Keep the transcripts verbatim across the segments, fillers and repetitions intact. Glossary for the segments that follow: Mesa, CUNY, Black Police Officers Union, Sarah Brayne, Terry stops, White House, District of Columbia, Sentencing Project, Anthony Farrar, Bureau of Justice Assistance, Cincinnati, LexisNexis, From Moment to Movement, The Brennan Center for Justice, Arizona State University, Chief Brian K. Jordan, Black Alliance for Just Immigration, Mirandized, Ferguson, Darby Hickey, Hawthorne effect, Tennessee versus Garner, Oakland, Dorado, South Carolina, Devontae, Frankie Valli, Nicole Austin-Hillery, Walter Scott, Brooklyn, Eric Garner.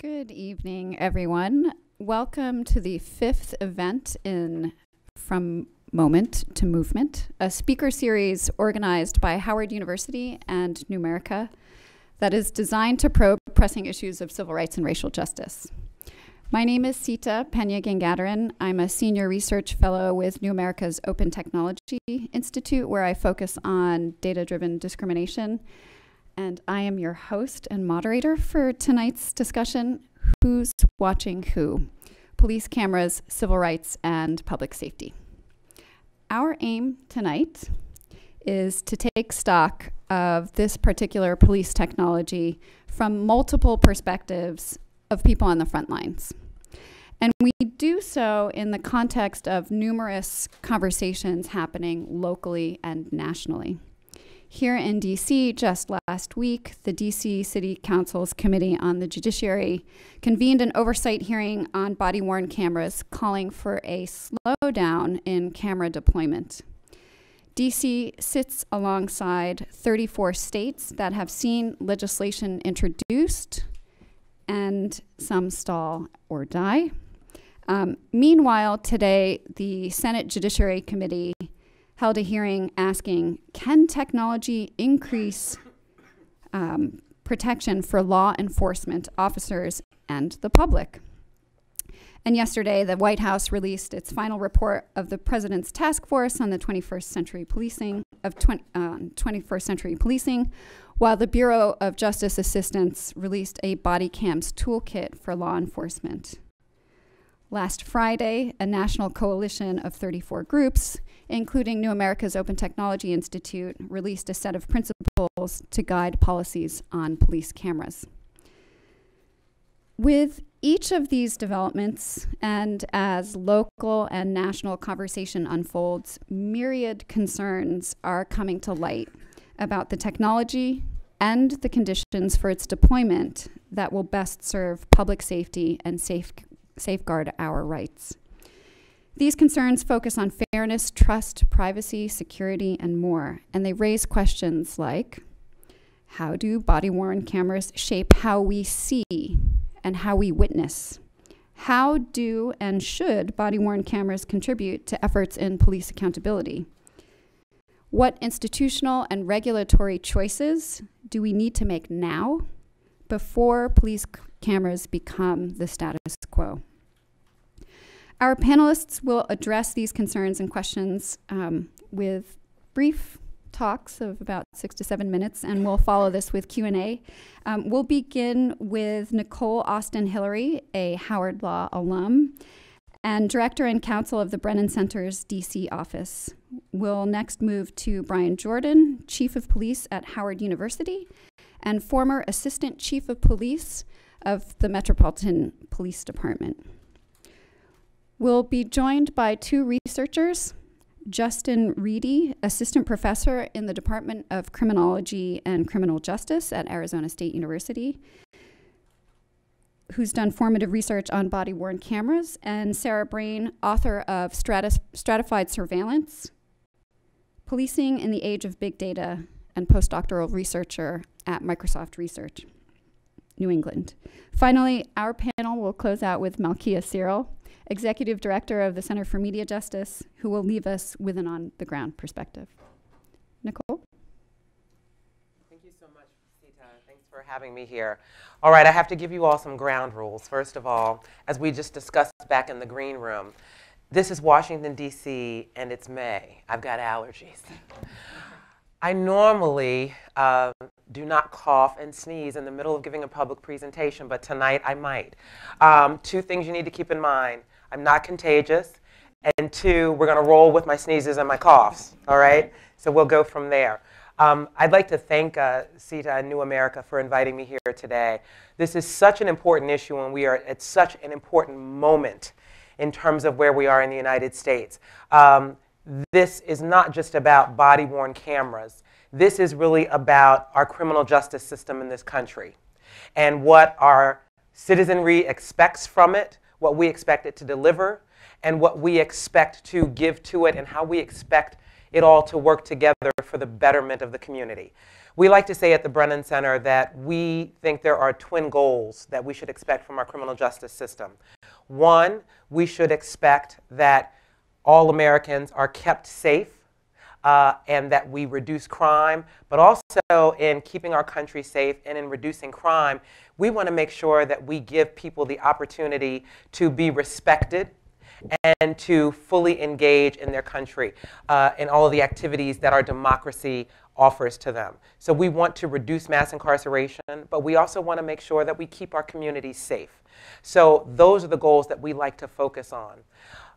Good evening, everyone. Welcome to the fifth event in From Moment to Movement, a speaker series organized by Howard University and New America that is designed to probe pressing issues of civil rights and racial justice. My name is Seeta Peña Gangadharan. I'm a senior research fellow with New America's Open Technology Institute, where I focus on data-driven discrimination. And I am your host and moderator for tonight's discussion, Who's Watching Who? Police Cameras, Civil Rights, and Public Safety. Our aim tonight is to take stock of this particular police technology from multiple perspectives of people on the front lines. And we do so in the context of numerous conversations happening locally and nationally. Here in D C, just last week, the D C City Council's Committee on the Judiciary convened an oversight hearing on body-worn cameras, calling for a slowdown in camera deployment. D C sits alongside thirty-four states that have seen legislation introduced, and some stall or die. Um, meanwhile, today, the Senate Judiciary Committee held a hearing asking, can technology increase um, protection for law enforcement officers and the public? And yesterday, the White House released its final report of the President's Task Force on the twenty-first century policing, of twenty, um, twenty-first century policing, while the Bureau of Justice Assistance released a body cams toolkit for law enforcement. Last Friday, a national coalition of thirty-four groups, including New America's Open Technology Institute, released a set of principles to guide policies on police cameras. With each of these developments, and as local and national conversation unfolds, myriad concerns are coming to light about the technology and the conditions for its deployment that will best serve public safety and safe safeguard our rights. These concerns focus on fairness, trust, privacy, security, and more, and they raise questions like, how do body-worn cameras shape how we see and how we witness? How do and should body-worn cameras contribute to efforts in police accountability? What institutional and regulatory choices do we need to make now before police cameras become the status quo? Our panelists will address these concerns and questions um, with brief talks of about six to seven minutes, and we'll follow this with Q and A. Um, we'll begin with Nicole Austin-Hillery, a Howard Law alum, and Director and Counsel of the Brennan Center's D C office. We'll next move to Brian Jordan, Chief of Police at Howard University, and former Assistant Chief of Police of the Metropolitan Police Department. We'll be joined by two researchers, Justin Ready, assistant professor in the Department of Criminology and Criminal Justice at Arizona State University, who's done formative research on body-worn cameras, and Sarah Brayne, author of Stratified Surveillance: Policing in the Age of Big Data, and postdoctoral researcher at Microsoft Research New England. Finally, our panel will close out with Malkia Cyril, Executive Director of the Center for Media Justice, who will leave us with an on-the-ground perspective. Nicole? Thank you so much, Seeta. Thanks for having me here. All right, I have to give you all some ground rules. First of all, as we just discussed back in the green room, this is Washington, D C, and it's May. I've got allergies. I normally uh, do not cough and sneeze in the middle of giving a public presentation, but tonight I might. Um, two things you need to keep in mind. I'm not contagious, and two, we're going to roll with my sneezes and my coughs, all right? So we'll go from there. Um, I'd like to thank uh, Seeta and New America for inviting me here today. This is such an important issue, and we are at such an important moment in terms of where we are in the United States. Um, This is not just about body-worn cameras. This is really about our criminal justice system in this country and what our citizenry expects from it, what we expect it to deliver, and what we expect to give to it, and how we expect it all to work together for the betterment of the community. We like to say at the Brennan Center that we think there are twin goals that we should expect from our criminal justice system. One, we should expect that all Americans are kept safe uh, and that we reduce crime, but also in keeping our country safe and in reducing crime, we want to make sure that we give people the opportunity to be respected and to fully engage in their country uh, in all of the activities that our democracy offers to them. So we want to reduce mass incarceration, but we also want to make sure that we keep our communities safe. So those are the goals that we like to focus on.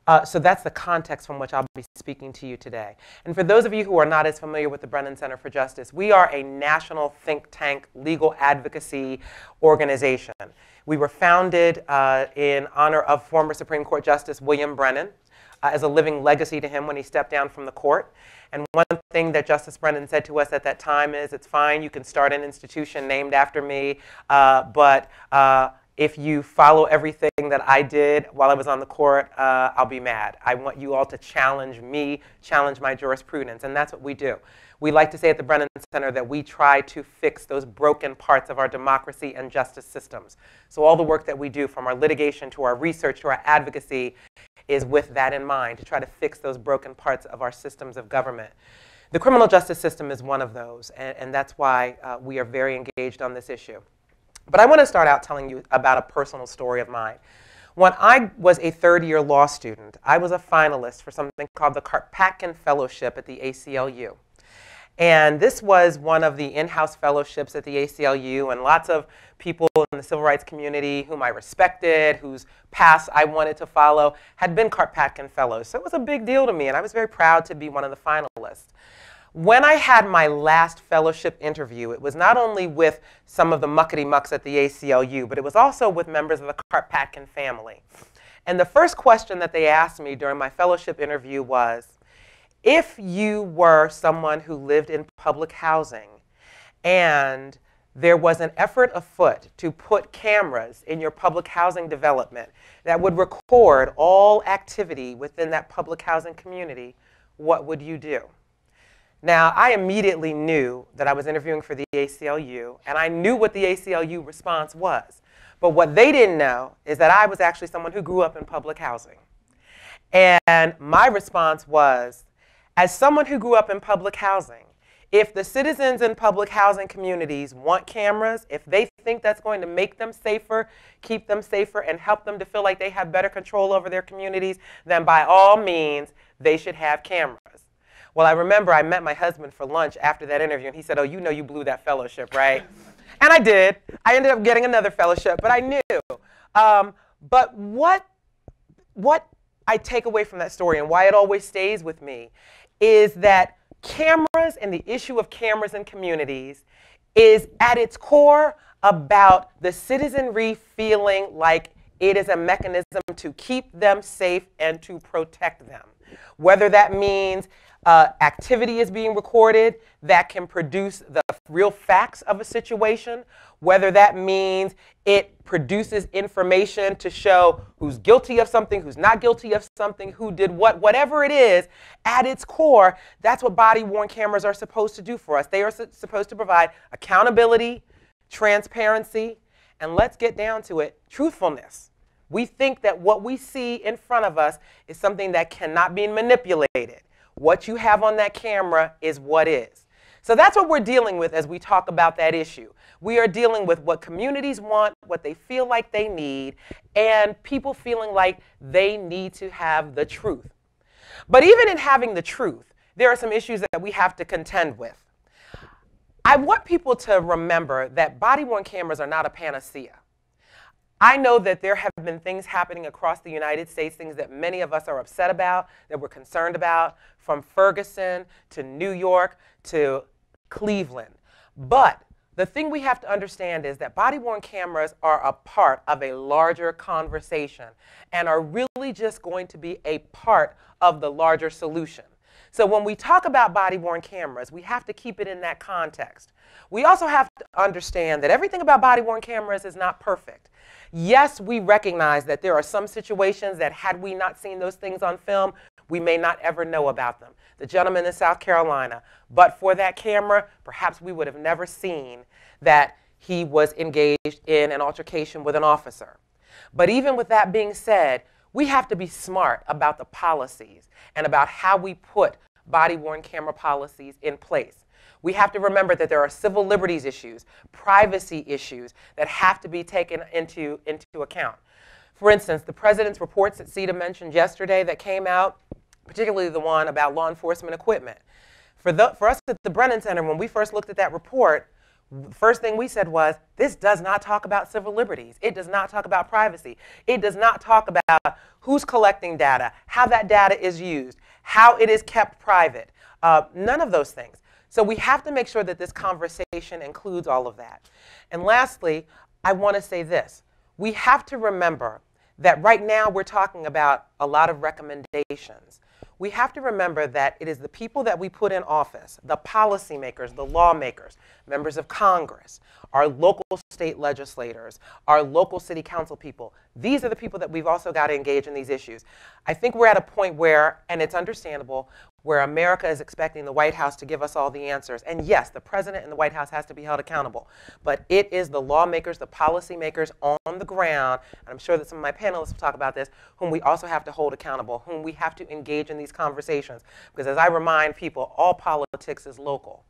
Uh, so that's the context from which I'll be speaking to you today. And for those of you who are not as familiar with the Brennan Center for Justice, we are a national think tank legal advocacy organization. We were founded uh, in honor of former Supreme Court Justice William Brennan uh, as a living legacy to him when he stepped down from the court. And one thing that Justice Brennan said to us at that time is, it's fine, you can start an institution named after me, uh, but uh, if you follow everything that I did while I was on the court, uh, I'll be mad. I want you all to challenge me, challenge my jurisprudence, and that's what we do. We like to say at the Brennan Center that we try to fix those broken parts of our democracy and justice systems. So all the work that we do, from our litigation to our research to our advocacy, is with that in mind, to try to fix those broken parts of our systems of government. The criminal justice system is one of those, and, and that's why uh, we are very engaged on this issue. But I want to start out telling you about a personal story of mine. When I was a third-year law student, I was a finalist for something called the Karpatkin Fellowship at the A C L U. And this was one of the in-house fellowships at the A C L U, and lots of people in the civil rights community whom I respected, whose paths I wanted to follow, had been Karpatkin Fellows. So it was a big deal to me, and I was very proud to be one of the finalists. When I had my last fellowship interview, it was not only with some of the muckety-mucks at the A C L U, but it was also with members of the Karpatkin family. And the first question that they asked me during my fellowship interview was, if you were someone who lived in public housing and there was an effort afoot to put cameras in your public housing development that would record all activity within that public housing community, what would you do? Now, I immediately knew that I was interviewing for the A C L U, and I knew what the A C L U response was. But what they didn't know is that I was actually someone who grew up in public housing. And my response was, as someone who grew up in public housing, if the citizens in public housing communities want cameras, if they think that's going to make them safer, keep them safer, and help them to feel like they have better control over their communities, then by all means, they should have cameras. Well, I remember I met my husband for lunch after that interview, and he said, oh, you know you blew that fellowship, right? And I did. I ended up getting another fellowship, but I knew. Um, but what, what I take away from that story and why it always stays with me is that cameras and the issue of cameras in communities is at its core about the citizenry feeling like it is a mechanism to keep them safe and to protect them. Whether that means Uh, activity is being recorded that can produce the real facts of a situation, whether that means it produces information to show who's guilty of something, who's not guilty of something, who did what, whatever it is, at its core, that's what body-worn cameras are supposed to do for us. They are su- supposed to provide accountability, transparency, and let's get down to it, truthfulness. We think that what we see in front of us is something that cannot be manipulated. What you have on that camera is what is. So that's what we're dealing with as we talk about that issue. We are dealing with what communities want, what they feel like they need, and people feeling like they need to have the truth. But even in having the truth, there are some issues that we have to contend with. I want people to remember that body-worn cameras are not a panacea. I know that there have been things happening across the United States, things that many of us are upset about, that we're concerned about, from Ferguson to New York to Cleveland. But the thing we have to understand is that body-worn cameras are a part of a larger conversation and are really just going to be a part of the larger solution. So when we talk about body-worn cameras, we have to keep it in that context. We also have to understand that everything about body-worn cameras is not perfect. Yes, we recognize that there are some situations that had we not seen those things on film, we may not ever know about them. The gentleman in South Carolina, but for that camera, perhaps we would have never seen that he was engaged in an altercation with an officer. But even with that being said, we have to be smart about the policies and about how we put body-worn camera policies in place. We have to remember that there are civil liberties issues, privacy issues that have to be taken into, into account. For instance, the president's reports that Seeta mentioned yesterday that came out, particularly the one about law enforcement equipment. For, the, for us at the Brennan Center, when we first looked at that report, the first thing we said was, this does not talk about civil liberties. It does not talk about privacy. It does not talk about who's collecting data, how that data is used, how it is kept private, uh, none of those things. So we have to make sure that this conversation includes all of that. And lastly, I want to say this. We have to remember that right now we're talking about a lot of recommendations. We have to remember that it is the people that we put in office, the policymakers, the lawmakers, members of Congress, our local state legislators, our local city council people. These are the people that we've also got to engage in these issues. I think we're at a point where, and it's understandable, where America is expecting the White House to give us all the answers. And yes, the president and the White House has to be held accountable. But it is the lawmakers, the policymakers on the ground, and I'm sure that some of my panelists will talk about this, whom we also have to hold accountable, whom we have to engage in these conversations. Because as I remind people, all politics is local.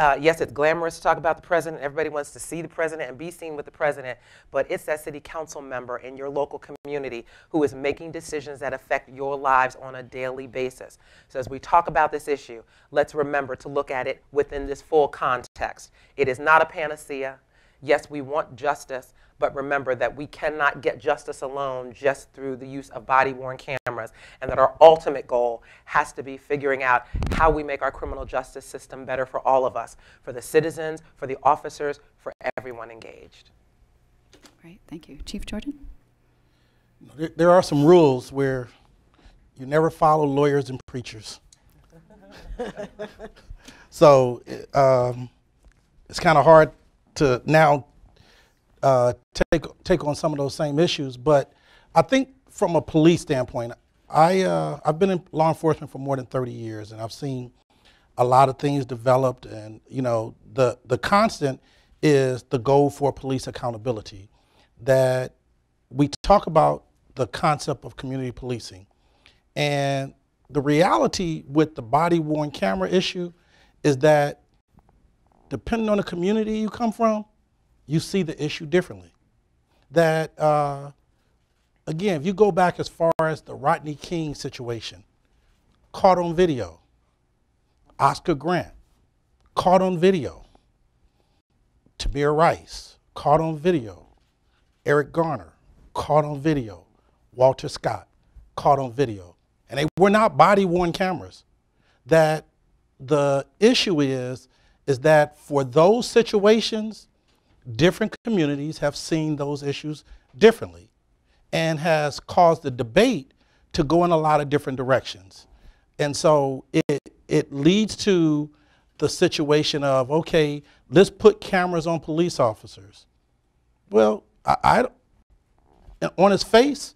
Uh, yes, it's glamorous to talk about the president. Everybody wants to see the president and be seen with the president. But it's that city council member in your local community who is making decisions that affect your lives on a daily basis. So as we talk about this issue, let's remember to look at it within this full context. It is not a panacea. Yes, we want justice. But remember that we cannot get justice alone just through the use of body-worn cameras, and that our ultimate goal has to be figuring out how we make our criminal justice system better for all of us, for the citizens, for the officers, for everyone engaged. Great, thank you. Chief Jordan? There are some rules where you never follow lawyers and preachers. So um, it's kind of hard to now Uh, take take on some of those same issues, but I think from a police standpoint, I uh, I've been in law enforcement for more than thirty years, and I've seen a lot of things developed. And you know, the the constant is the goal for police accountability. That we talk about the concept of community policing, and the reality with the body-worn camera issue is that depending on the community you come from, you see the issue differently. That, uh, again, if you go back as far as the Rodney King situation, caught on video. Oscar Grant, caught on video. Tamir Rice, caught on video. Eric Garner, caught on video. Walter Scott, caught on video. And they were not body-worn cameras. That the issue is, is that for those situations, different communities have seen those issues differently and has caused the debate to go in a lot of different directions. And so it, it leads to the situation of, okay, let's put cameras on police officers. Well, I, I, on its face,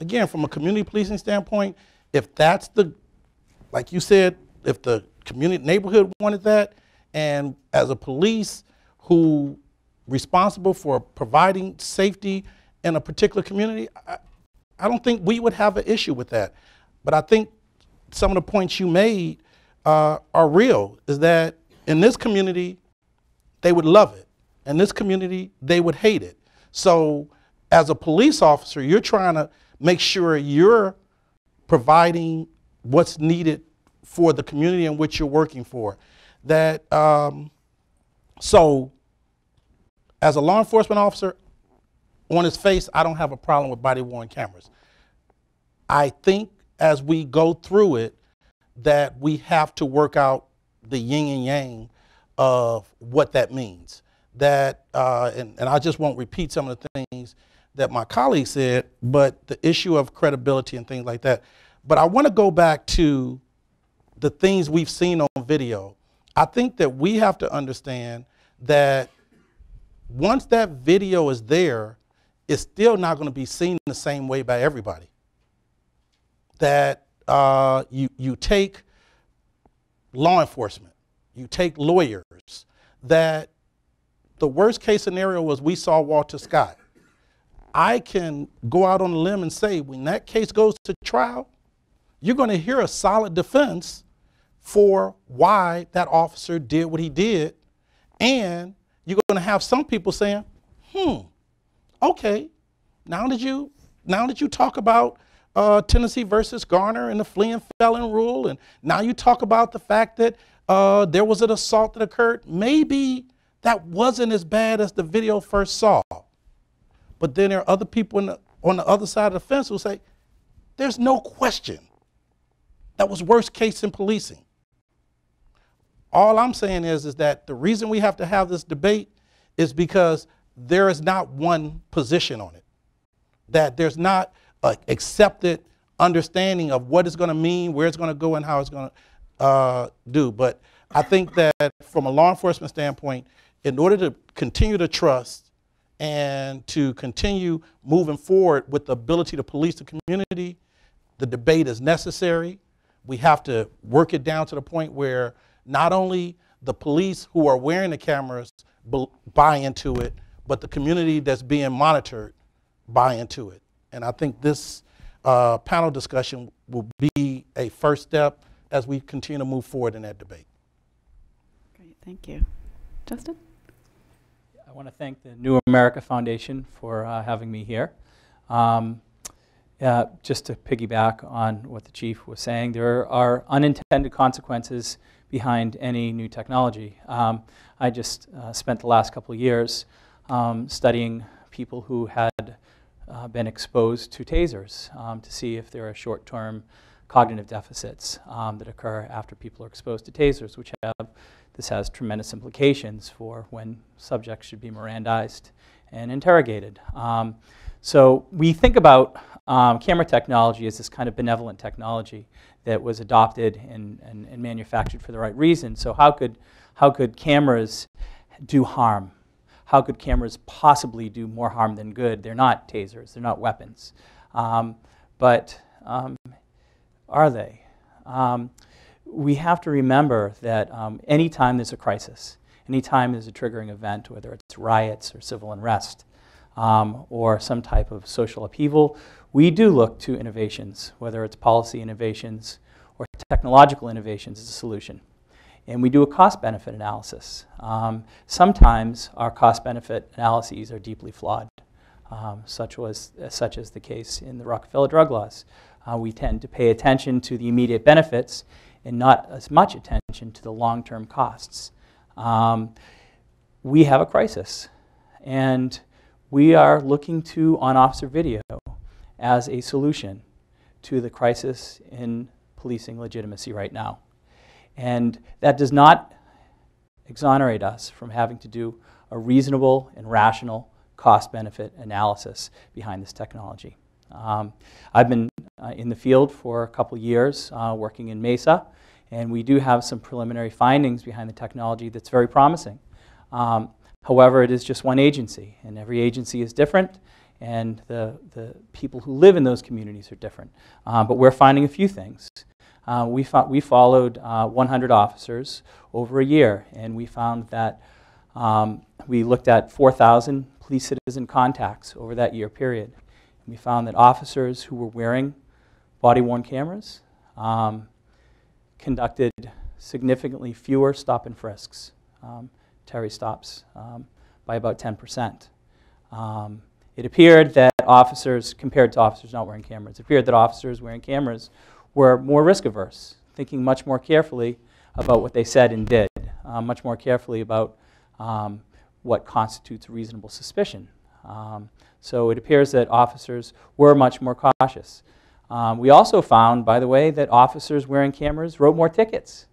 again, from a community policing standpoint, if that's the, like you said, if the community neighborhood wanted that, and as a police who responsible for providing safety in a particular community, I, I don't think we would have an issue with that. But I think some of the points you made uh, are real, is that in this community, they would love it. In this community, they would hate it. So as a police officer, you're trying to make sure you're providing what's needed for the community in which you're working for. That, um, so, as a law enforcement officer, on its face, I don't have a problem with body-worn cameras. I think as we go through it, that we have to work out the yin and yang of what that means. That, uh, and, and I just won't repeat some of the things that my colleague said, but the issue of credibility and things like that. But I want to go back to the things we've seen on video, I think that we have to understand that once that video is there, it's still not going to be seen the same way by everybody. That uh, you, you take law enforcement, you take lawyers, that the worst case scenario was we saw Walter Scott. I can go out on a limb and say when that case goes to trial, you're going to hear a solid defense for why that officer did what he did, and you're going to have some people saying, hmm, okay, now that you, now that you talk about uh, Tennessee versus Garner and the fleeing felon rule, and now you talk about the fact that uh, there was an assault that occurred, maybe that wasn't as bad as the video first saw. But then there are other people in the, on the other side of the fence who say, there's no question that was worst case in policing. All I'm saying is, is that the reason we have to have this debate is because there is not one position on it. That there's not an accepted understanding of what it's going to mean, where it's going to go, and how it's going to uh, do. But I think that from a law enforcement standpoint, in order to continue to trust and to continue moving forward with the ability to police the community, the debate is necessary. We have to work it down to the point where not only the police who are wearing the cameras buy into it, but the community that's being monitored buy into it. And I think this uh, panel discussion will be a first step as we continue to move forward in that debate. Great, thank you. Justin? I want to thank the New America Foundation for uh, having me here. Um, Uh, just to piggyback on what the Chief was saying, there are unintended consequences behind any new technology. Um, I just uh, spent the last couple of years um, studying people who had uh, been exposed to tasers um, to see if there are short-term cognitive deficits um, that occur after people are exposed to tasers, which have, this has tremendous implications for when subjects should be Mirandized and interrogated. Um, so we think about Um, camera technology is this kind of benevolent technology that was adopted and, and, and manufactured for the right reason. So how could, how could cameras do harm? How could cameras possibly do more harm than good? They're not tasers. They're not weapons. Um, but um, are they? Um, we have to remember that um, anytime there's a crisis, anytime there's a triggering event, whether it's riots or civil unrest, Um, or some type of social upheaval, we do look to innovations, whether it's policy innovations or technological innovations as a solution. And we do a cost-benefit analysis. Um, sometimes our cost-benefit analyses are deeply flawed, um, such, was, uh, such as the case in the Rockefeller drug laws. Uh, we tend to pay attention to the immediate benefits and not as much attention to the long-term costs. Um, we have a crisis, and we are looking to on-officer video as a solution to the crisis in policing legitimacy right now. And that does not exonerate us from having to do a reasonable and rational cost-benefit analysis behind this technology. Um, I've been uh, in the field for a couple years uh, working in Mesa, and we do have some preliminary findings behind the technology that's very promising. Um, However, it is just one agency, and every agency is different, and the, the people who live in those communities are different. Um, but we're finding a few things. Uh, we, fo we followed uh, one hundred officers over a year, and we found that um, we looked at four thousand police citizen contacts over that year period. And we found that officers who were wearing body-worn cameras um, conducted significantly fewer stop and frisks. Um, Terry stops um, by about ten percent. Um, it appeared that officers, compared to officers not wearing cameras, it appeared that officers wearing cameras were more risk averse, thinking much more carefully about what they said and did, uh, much more carefully about um, what constitutes reasonable suspicion. Um, so it appears that officers were much more cautious. Um, we also found, by the way, that officers wearing cameras wrote more tickets.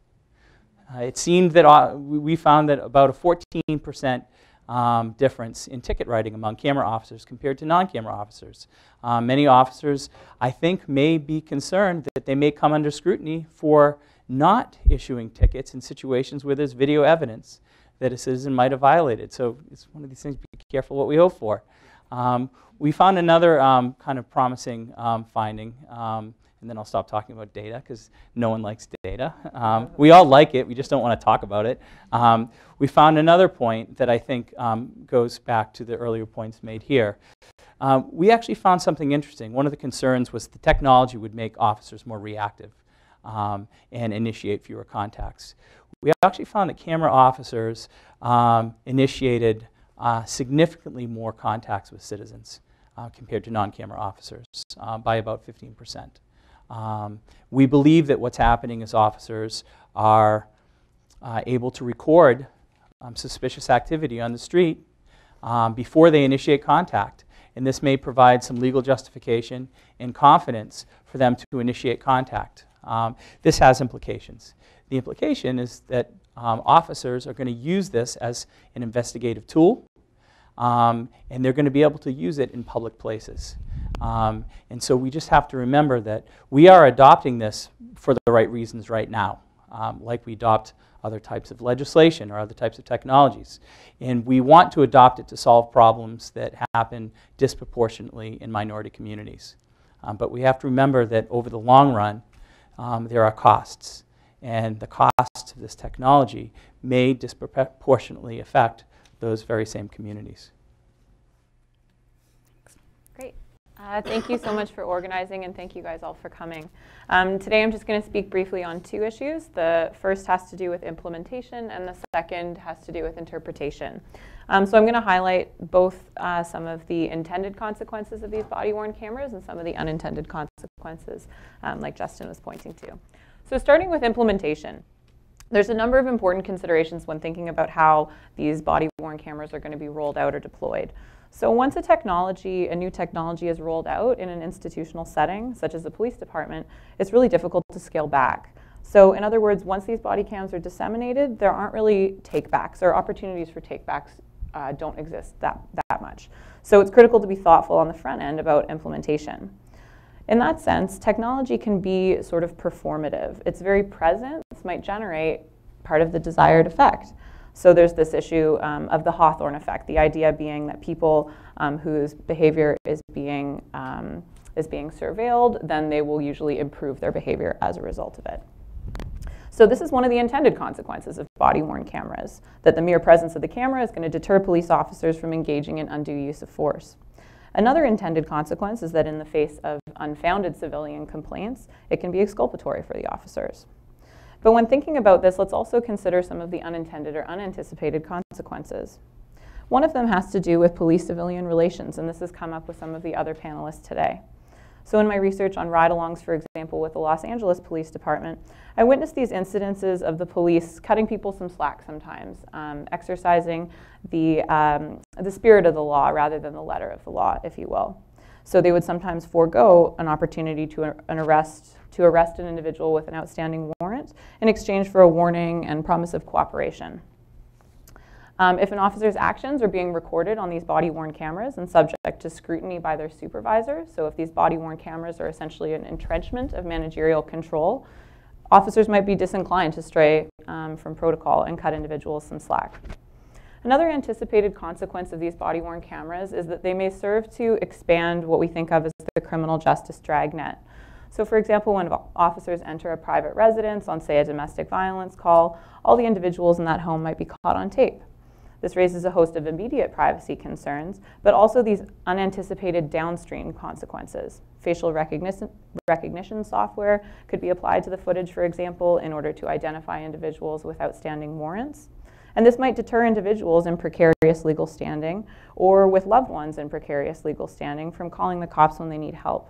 Uh, it seemed that uh, we found that about a fourteen percent um, difference in ticket writing among camera officers compared to non-camera officers. Uh, many officers, I think, may be concerned that they may come under scrutiny for not issuing tickets in situations where there's video evidence that a citizen might have violated. So it's one of these things, be careful what we hope for. Um, we found another um, kind of promising um, finding, um, and then I'll stop talking about data because no one likes data. Um, we all like it, we just don't want to talk about it. Um, we found another point that I think um, goes back to the earlier points made here. Um, we actually found something interesting. One of the concerns was the technology would make officers more reactive um, and initiate fewer contacts. We actually found that camera officers um, initiated Uh, significantly more contacts with citizens uh, compared to non-camera officers uh, by about fifteen percent. Um, we believe that what's happening is officers are uh, able to record um, suspicious activity on the street um, before they initiate contact. And this may provide some legal justification and confidence for them to initiate contact. Um, this has implications. The implication is that um, officers are going to use this as an investigative tool. Um, and they're going to be able to use it in public places. Um, and so we just have to remember that we are adopting this for the right reasons right now, um, like we adopt other types of legislation or other types of technologies. And we want to adopt it to solve problems that happen disproportionately in minority communities. Um, but we have to remember that over the long run, um, there are costs. And the costs of this technology may disproportionately affect those very same communities. Great. Uh, thank you so much for organizing, and thank you guys all for coming. Um, today I'm just going to speak briefly on two issues. The first has to do with implementation, and the second has to do with interpretation. Um, so I'm going to highlight both uh, some of the intended consequences of these body-worn cameras and some of the unintended consequences, um, like Justin was pointing to. So starting with implementation. There's a number of important considerations when thinking about how these body-worn cameras are going to be rolled out or deployed. So once a technology, a new technology is rolled out in an institutional setting, such as the police department, it's really difficult to scale back. So in other words, once these body cams are disseminated, there aren't really take-backs or opportunities for take-backs uh, don't exist that, that much. So it's critical to be thoughtful on the front end about implementation. In that sense, technology can be sort of performative. Its very presence might generate part of the desired effect. So there's this issue um, of the Hawthorne effect, the idea being that people um, whose behavior is being, um, is being surveilled, then they will usually improve their behavior as a result of it. So this is one of the intended consequences of body-worn cameras, that the mere presence of the camera is going to deter police officers from engaging in undue use of force. Another intended consequence is that in the face of unfounded civilian complaints, it can be exculpatory for the officers. But when thinking about this, let's also consider some of the unintended or unanticipated consequences. One of them has to do with police-civilian relations, and this has come up with some of the other panelists today. So in my research on ride-alongs, for example, with the Los Angeles Police Department, I witnessed these incidences of the police cutting people some slack sometimes, um, exercising the, um, the spirit of the law rather than the letter of the law, if you will. So they would sometimes forego an opportunity to an arrest, to arrest an individual with an outstanding warrant in exchange for a warning and promise of cooperation. Um, if an officer's actions are being recorded on these body-worn cameras and subject to scrutiny by their supervisors, so if these body-worn cameras are essentially an entrenchment of managerial control, officers might be disinclined to stray um, from protocol and cut individuals some slack. Another anticipated consequence of these body-worn cameras is that they may serve to expand what we think of as the criminal justice dragnet. So for example, when officers enter a private residence on, say, a domestic violence call, all the individuals in that home might be caught on tape. This raises a host of immediate privacy concerns, but also these unanticipated downstream consequences. Facial recognition, recognition software could be applied to the footage, for example, in order to identify individuals with outstanding warrants. And this might deter individuals in precarious legal standing or with loved ones in precarious legal standing from calling the cops when they need help.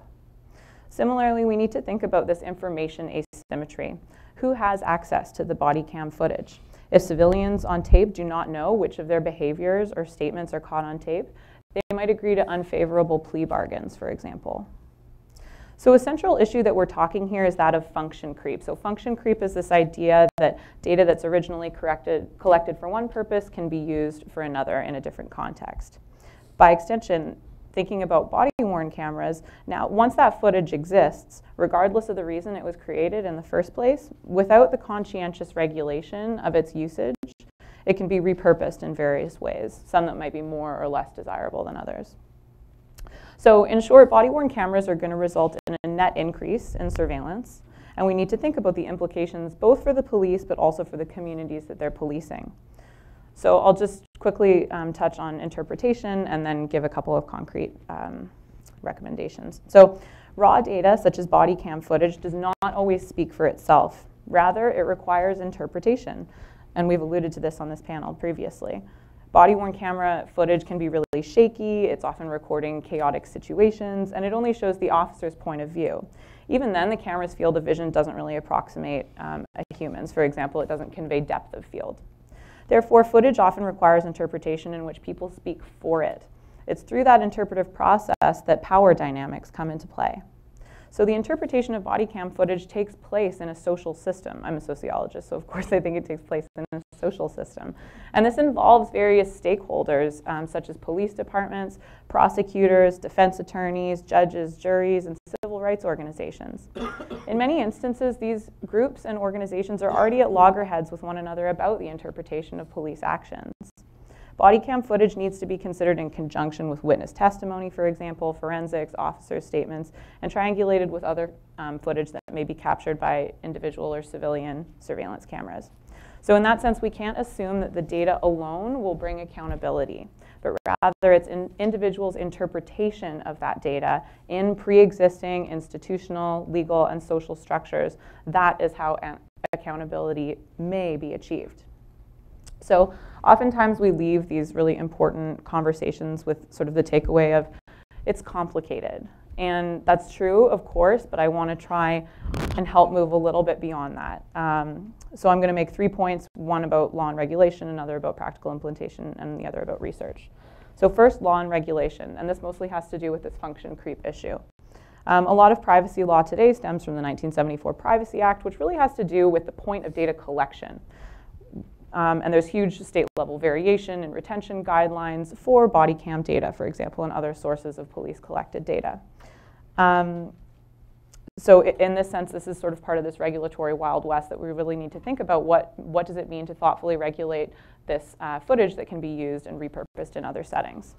Similarly, we need to think about this information asymmetry. Who has access to the body cam footage? If civilians on tape do not know which of their behaviors or statements are caught on tape, they might agree to unfavorable plea bargains, for example. So a central issue that we're talking here is that of function creep. So function creep is this idea that data that's originally corrected, collected for one purpose can be used for another in a different context. By extension, thinking about body-worn cameras. Now, once that footage exists, regardless of the reason it was created in the first place, without the conscientious regulation of its usage, it can be repurposed in various ways, some that might be more or less desirable than others. So in short, body-worn cameras are going to result in a net increase in surveillance, and we need to think about the implications both for the police but also for the communities that they're policing. So I'll just quickly um, touch on interpretation and then give a couple of concrete um, recommendations. So raw data, such as body cam footage, does not always speak for itself. Rather, it requires interpretation. And we've alluded to this on this panel previously. Body-worn camera footage can be really shaky, it's often recording chaotic situations, and it only shows the officer's point of view. Even then, the camera's field of vision doesn't really approximate um, a human's. For example, it doesn't convey depth of field. Therefore, footage often requires interpretation in which people speak for it. It's through that interpretive process that power dynamics come into play. So the interpretation of body cam footage takes place in a social system. I'm a sociologist, so of course I think it takes place in a social system. And this involves various stakeholders, um, such as police departments, prosecutors, defense attorneys, judges, juries, and civil rights organizations. In many instances, these groups and organizations are already at loggerheads with one another about the interpretation of police actions. Body cam footage needs to be considered in conjunction with witness testimony, for example, forensics, officers' statements, and triangulated with other um, footage that may be captured by individual or civilian surveillance cameras. So in that sense, we can't assume that the data alone will bring accountability, but rather it's an individual's interpretation of that data in pre-existing institutional, legal, and social structures. That is how accountability may be achieved. So oftentimes we leave these really important conversations with sort of the takeaway of it's complicated. And that's true, of course, but I want to try and help move a little bit beyond that. Um, so I'm going to make three points, one about law and regulation, another about practical implementation, and the other about research. So first, law and regulation, and this mostly has to do with this function creep issue. Um, a lot of privacy law today stems from the nineteen seventy-four Privacy Act, which really has to do with the point of data collection. Um, and there's huge state-level variation in retention guidelines for body cam data, for example, and other sources of police-collected data. Um, so in this sense, this is sort of part of this regulatory Wild West that we really need to think about what, what does it mean to thoughtfully regulate this uh, footage that can be used and repurposed in other settings.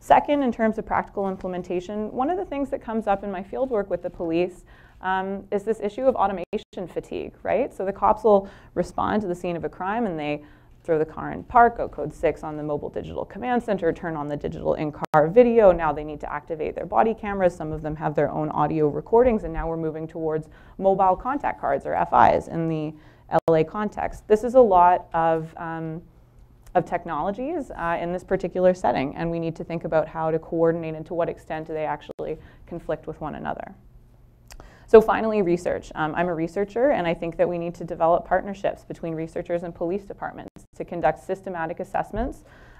Second, in terms of practical implementation, one of the things that comes up in my fieldwork with the police Um, is this issue of automation fatigue, right? So the cops will respond to the scene of a crime and they throw the car in park, go code six on the mobile digital command center, turn on the digital in-car video. Now they need to activate their body cameras. Some of them have their own audio recordings, and now we're moving towards mobile contact cards, or F Is, in the L A context. This is a lot of, um, of technologies uh, in this particular setting, and we need to think about how to coordinate and to what extent do they actually conflict with one another. So finally, research. Um, I'm a researcher, and I think that we need to develop partnerships between researchers and police departments to conduct systematic assessments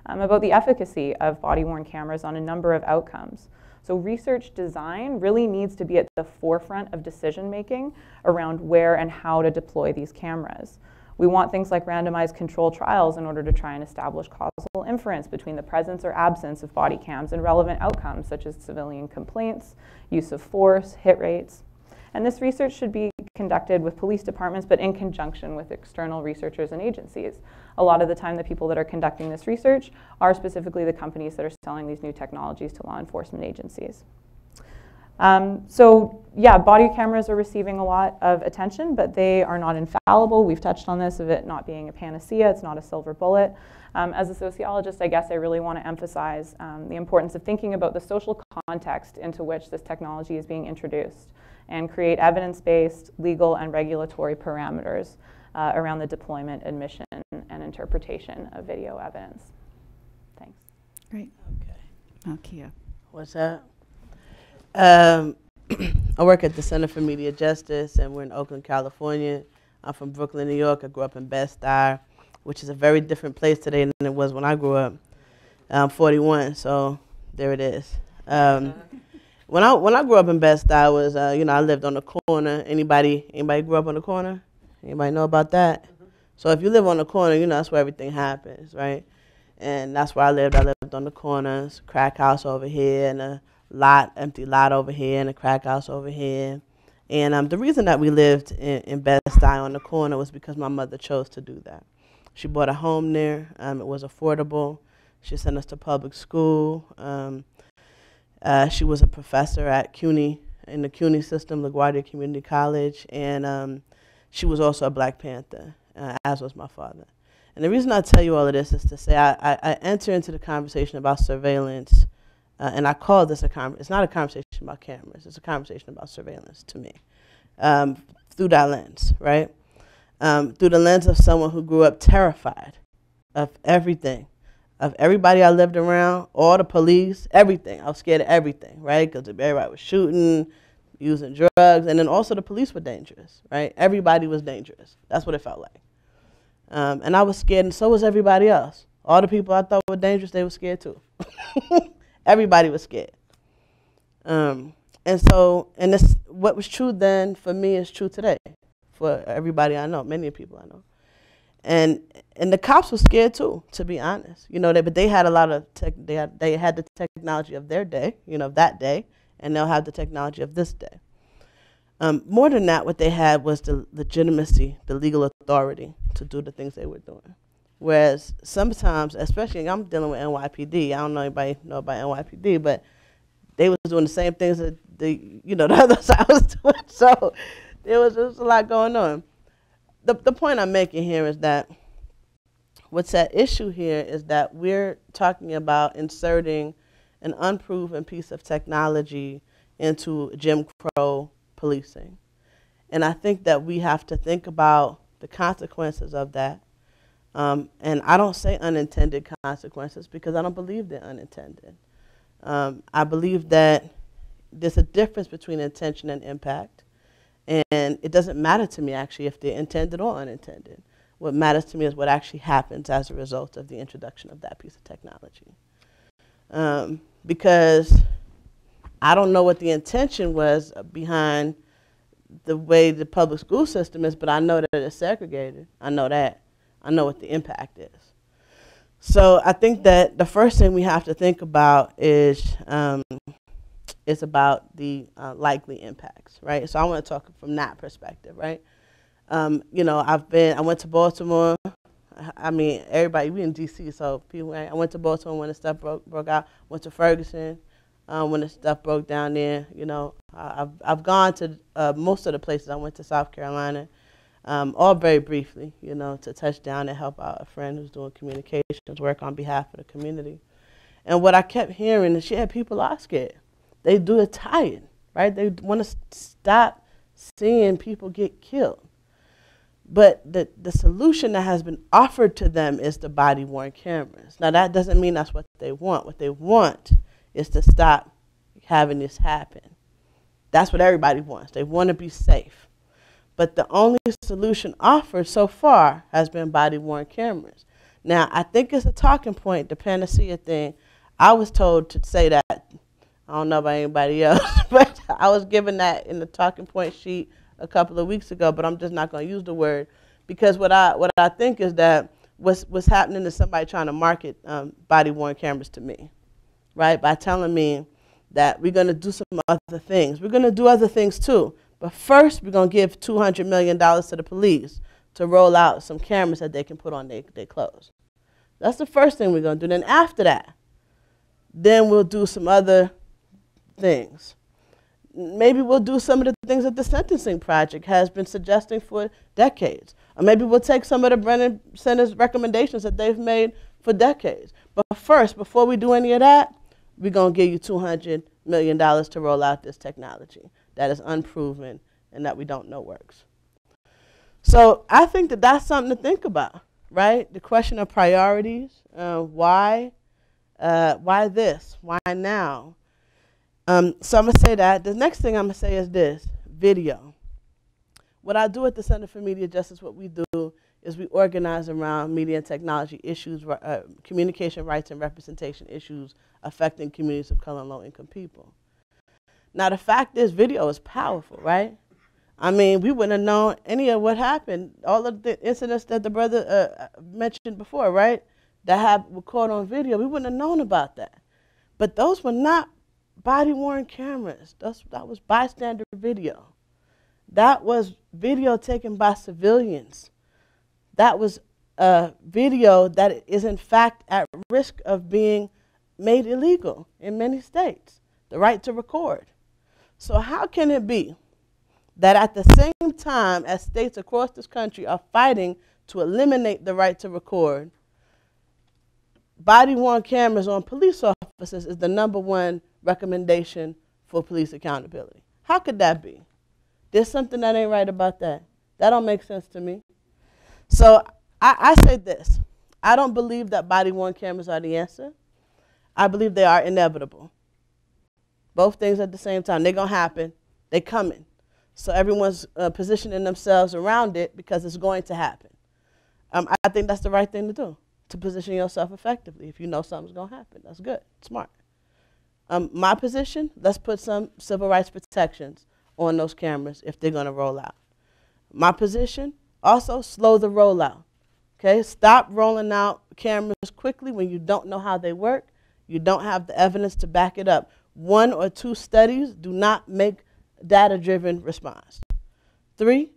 um, about the efficacy of body-worn cameras on a number of outcomes. So research design really needs to be at the forefront of decision-making around where and how to deploy these cameras. We want things like randomized control trials in order to try and establish causal inference between the presence or absence of body cams and relevant outcomes, such as civilian complaints, use of force, hit rates. And this research should be conducted with police departments, but in conjunction with external researchers and agencies. A lot of the time, the people that are conducting this research are specifically the companies that are selling these new technologies to law enforcement agencies. Um, so yeah, body cameras are receiving a lot of attention, but they are not infallible. We've touched on this, of it not being a panacea. It's not a silver bullet. Um, as a sociologist, I guess I really want to emphasize um, the importance of thinking about the social context into which this technology is being introduced, and create evidence-based, legal, and regulatory parameters uh, around the deployment, admission, and interpretation of video evidence. Thanks. Great. Okay. Malkia. What's up? Um, I work at the Center for Media Justice, and we're in Oakland, California. I'm from Brooklyn, New York. I grew up in Bed-Stuy, which is a very different place today than it was when I grew up. I'm forty-one, so there it is. Um, When I when I grew up in Bed-Stuy, I was uh, you know I lived on the corner. Anybody anybody grew up on the corner? Anybody know about that? Mm-hmm. So if you live on the corner, you know that's where everything happens, right? And that's where I lived. I lived apartment on the corner, crack house over here, and a lot, empty lot over here, and a crack house over here. And um, the reason that we lived in, in Bed-Stuy on the corner was because my mother chose to do that. She bought a home there. Um, it was affordable. She sent us to public school. Um, uh, she was a professor at C U N Y, in the C U N Y system, LaGuardia Community College, and um, she was also a Black Panther, uh, as was my father. And the reason I tell you all of this is to say I, I, I enter into the conversation about surveillance, uh, and I call this a con it's not a conversation about cameras, it's a conversation about surveillance to me, um, through that lens, right? Um, through the lens of someone who grew up terrified of everything, of everybody I lived around, all the police, everything. I was scared of everything, right? Because everybody was shooting, using drugs, and then also the police were dangerous, right? Everybody was dangerous. That's what it felt like. Um, and I was scared, and so was everybody else. All the people I thought were dangerous, they were scared too. Everybody was scared. Um, and so, and this, what was true then for me is true today for everybody I know, many people I know. And and the cops were scared too, to be honest. You know, they, but they had a lot of tech. They had they had the technology of their day, you know, of that day, and they'll have the technology of this day. Um, more than that, what they had was the legitimacy, the legal authority to do the things they were doing. Whereas sometimes, especially I'm dealing with N Y P D. I don't know anybody know about N Y P D, but they was doing the same things that the you know the other side was doing. So there was, there was a lot going on. The, the point I'm making here is that what's at issue here is that we're talking about inserting an unproven piece of technology into Jim Crow policing. And I think that we have to think about the consequences of that. Um, and I don't say unintended consequences because I don't believe they're unintended. Um, I believe that there's a difference between intention and impact. And it doesn't matter to me, actually, if they're intended or unintended. What matters to me is what actually happens as a result of the introduction of that piece of technology. Um, because I don't know what the intention was behind the way the public school system is, but I know that it's segregated. I know that. I know what the impact is. So I think that the first thing we have to think about is um, It's about the uh, likely impacts, right? So I want to talk from that perspective, right? Um, you know, I've been, I went to Baltimore. I mean, everybody, we in D C, so people, I went to Baltimore when the stuff broke, broke out. Went to Ferguson um, when the stuff broke down there. You know, I've, I've gone to uh, most of the places. I went to South Carolina, um, all very briefly, you know, to touch down and help out a friend who's doing communications work on behalf of the community. And what I kept hearing is, yeah, people are scared. They do it tired, right? They want to stop seeing people get killed. But the, the solution that has been offered to them is the body-worn cameras. Now, that doesn't mean that's what they want. What they want is to stop having this happen. That's what everybody wants. They want to be safe. But the only solution offered so far has been body-worn cameras. Now, I think it's a talking point, the panacea thing. I was told to say that. I don't know about anybody else, but I was given that in the talking point sheet a couple of weeks ago, but I'm just not going to use the word because what I, what I think is that what's, what's happening is somebody trying to market um, body-worn cameras to me, right, by telling me that we're going to do some other things. We're going to do other things too, but first we're going to give two hundred million dollars to the police to roll out some cameras that they can put on their, their clothes. That's the first thing we're going to do. Then after that, then we'll do some other things. Maybe we'll do some of the things that the Sentencing Project has been suggesting for decades. Or maybe we'll take some of the Brennan Center's recommendations that they've made for decades. But first, before we do any of that, we're going to give you two hundred million dollars to roll out this technology that is unproven and that we don't know works. So I think that that's something to think about, right? The question of priorities, uh, why, uh, why this, why now? Um, so I'm going to say that. The next thing I'm going to say is this, video. What I do at the Center for Media Justice, what we do is we organize around media and technology issues, uh, communication rights and representation issues affecting communities of color and low-income people. Now, the fact is video is powerful, right? I mean, we wouldn't have known any of what happened, all of the incidents that the brother uh, mentioned before, right? that have were caught on video, we wouldn't have known about that. But those were not body-worn cameras. That's, that was bystander video. That was video taken by civilians. That was uh, video that is in fact at risk of being made illegal in many states, the right to record. So how can it be that at the same time as states across this country are fighting to eliminate the right to record, body-worn cameras on police officers is the number one recommendation for police accountability? How could that be? There's something that ain't right about that. That don't make sense to me. So I, I say this. I don't believe that body-worn cameras are the answer. I believe they are inevitable. Both things at the same time. They're going to happen. They're coming. So everyone's uh, positioning themselves around it because it's going to happen. Um, I think that's the right thing to do, to position yourself effectively. If you know something's going to happen, that's good, smart. Um, my position, let's put some civil rights protections on those cameras if they're going to roll out. My position, also slow the rollout. Okay, stop rolling out cameras quickly when you don't know how they work. You don't have the evidence to back it up. One or two studies do not make data-driven response. Three,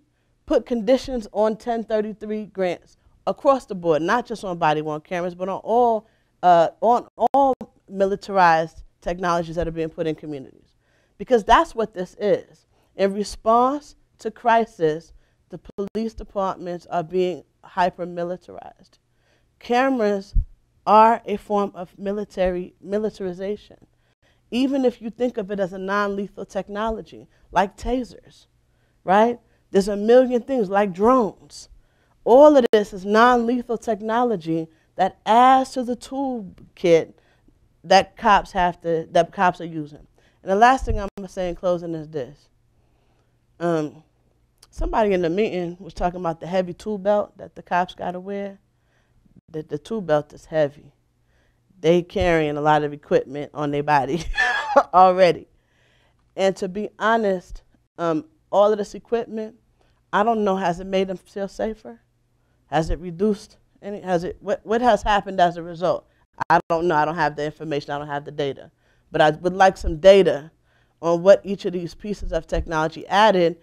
put conditions on ten thirty-three grants across the board, not just on body-worn cameras, but on all, uh, on all militarized technologies that are being put in communities. Because that's what this is. In response to crisis, the police departments are being hyper-militarized. Cameras are a form of military militarization, even if you think of it as a non-lethal technology, like tasers, right? There's a million things, like drones. All of this is non-lethal technology that adds to the toolkit that cops have to, that cops are using. And the last thing I'm gonna say in closing is this. Um, somebody in the meeting was talking about the heavy tool belt that the cops gotta wear. The, the tool belt is heavy. They carrying a lot of equipment on their body already. And to be honest, um, all of this equipment, I don't know, has it made them feel safer? Has it reduced any, has it, what, what has happened as a result? I don't know, I don't have the information, I don't have the data. But I would like some data on what each of these pieces of technology added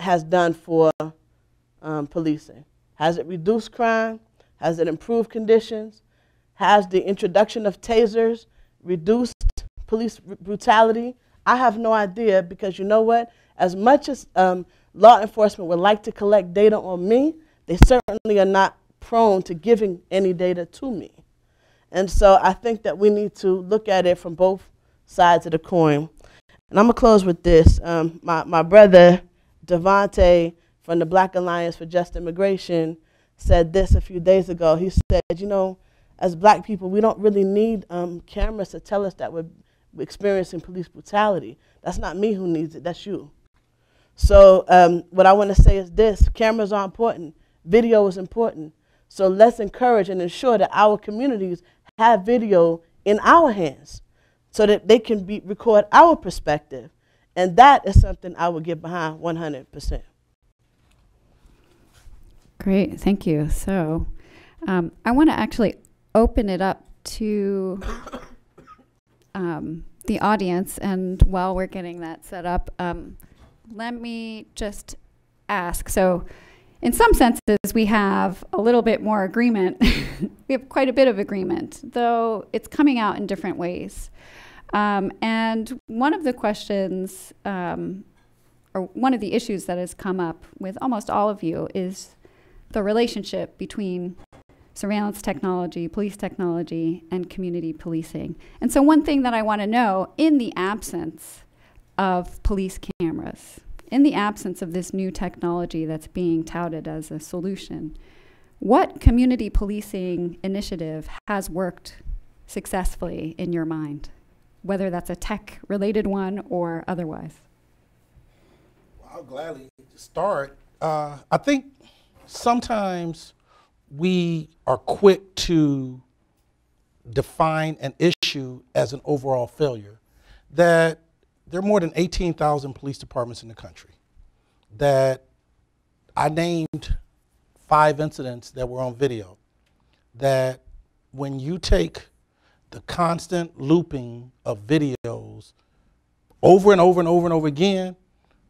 has done for um, policing. Has it reduced crime? Has it improved conditions? Has the introduction of tasers reduced police brutality? I have no idea, because you know what? As much as um, law enforcement would like to collect data on me, they certainly are not prone to giving any data to me. And so I think that we need to look at it from both sides of the coin. And I'm gonna close with this. Um, my, my brother, Devontae, from the Black Alliance for Just Immigration, said this a few days ago. He said, you know, as black people, we don't really need um, cameras to tell us that we're experiencing police brutality. That's not me who needs it, that's you. So um, what I wanna say is this: cameras are important, video is important. So let's encourage and ensure that our communities have video in our hands so that they can be, record our perspective. And that is something I would get behind one hundred percent. Great, thank you. So um, I want to actually open it up to um, the audience. And while we're getting that set up, um, let me just ask. So, in some senses, we have a little bit more agreement. We have quite a bit of agreement, though it's coming out in different ways. Um, and one of the questions, um, or one of the issues that has come up with almost all of you, is the relationship between surveillance technology, police technology, and community policing. And so one thing that I want to know, in the absence of police cameras, in the absence of this new technology that's being touted as a solution, what community policing initiative has worked successfully in your mind, whether that's a tech-related one or otherwise? Well, I'll gladly start. Uh, I think sometimes we are quick to define an issue as an overall failure. That there are more than eighteen thousand police departments in the country. That I named five incidents that were on video, that when you take the constant looping of videos over and over and over and over again,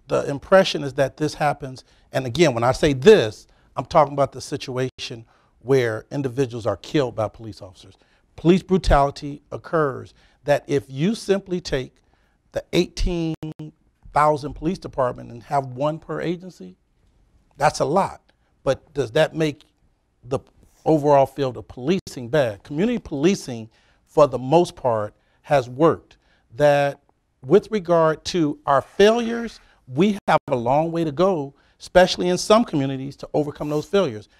the impression is that this happens. And again, when I say this, I'm talking about the situation where individuals are killed by police officers. Police brutality occurs. That if you simply take the eighteen thousand police department and have one per agency, that's a lot. But does that make the overall field of policing bad? Community policing, for the most part, has worked. That with regard to our failures, we have a long way to go, especially in some communities, to overcome those failures.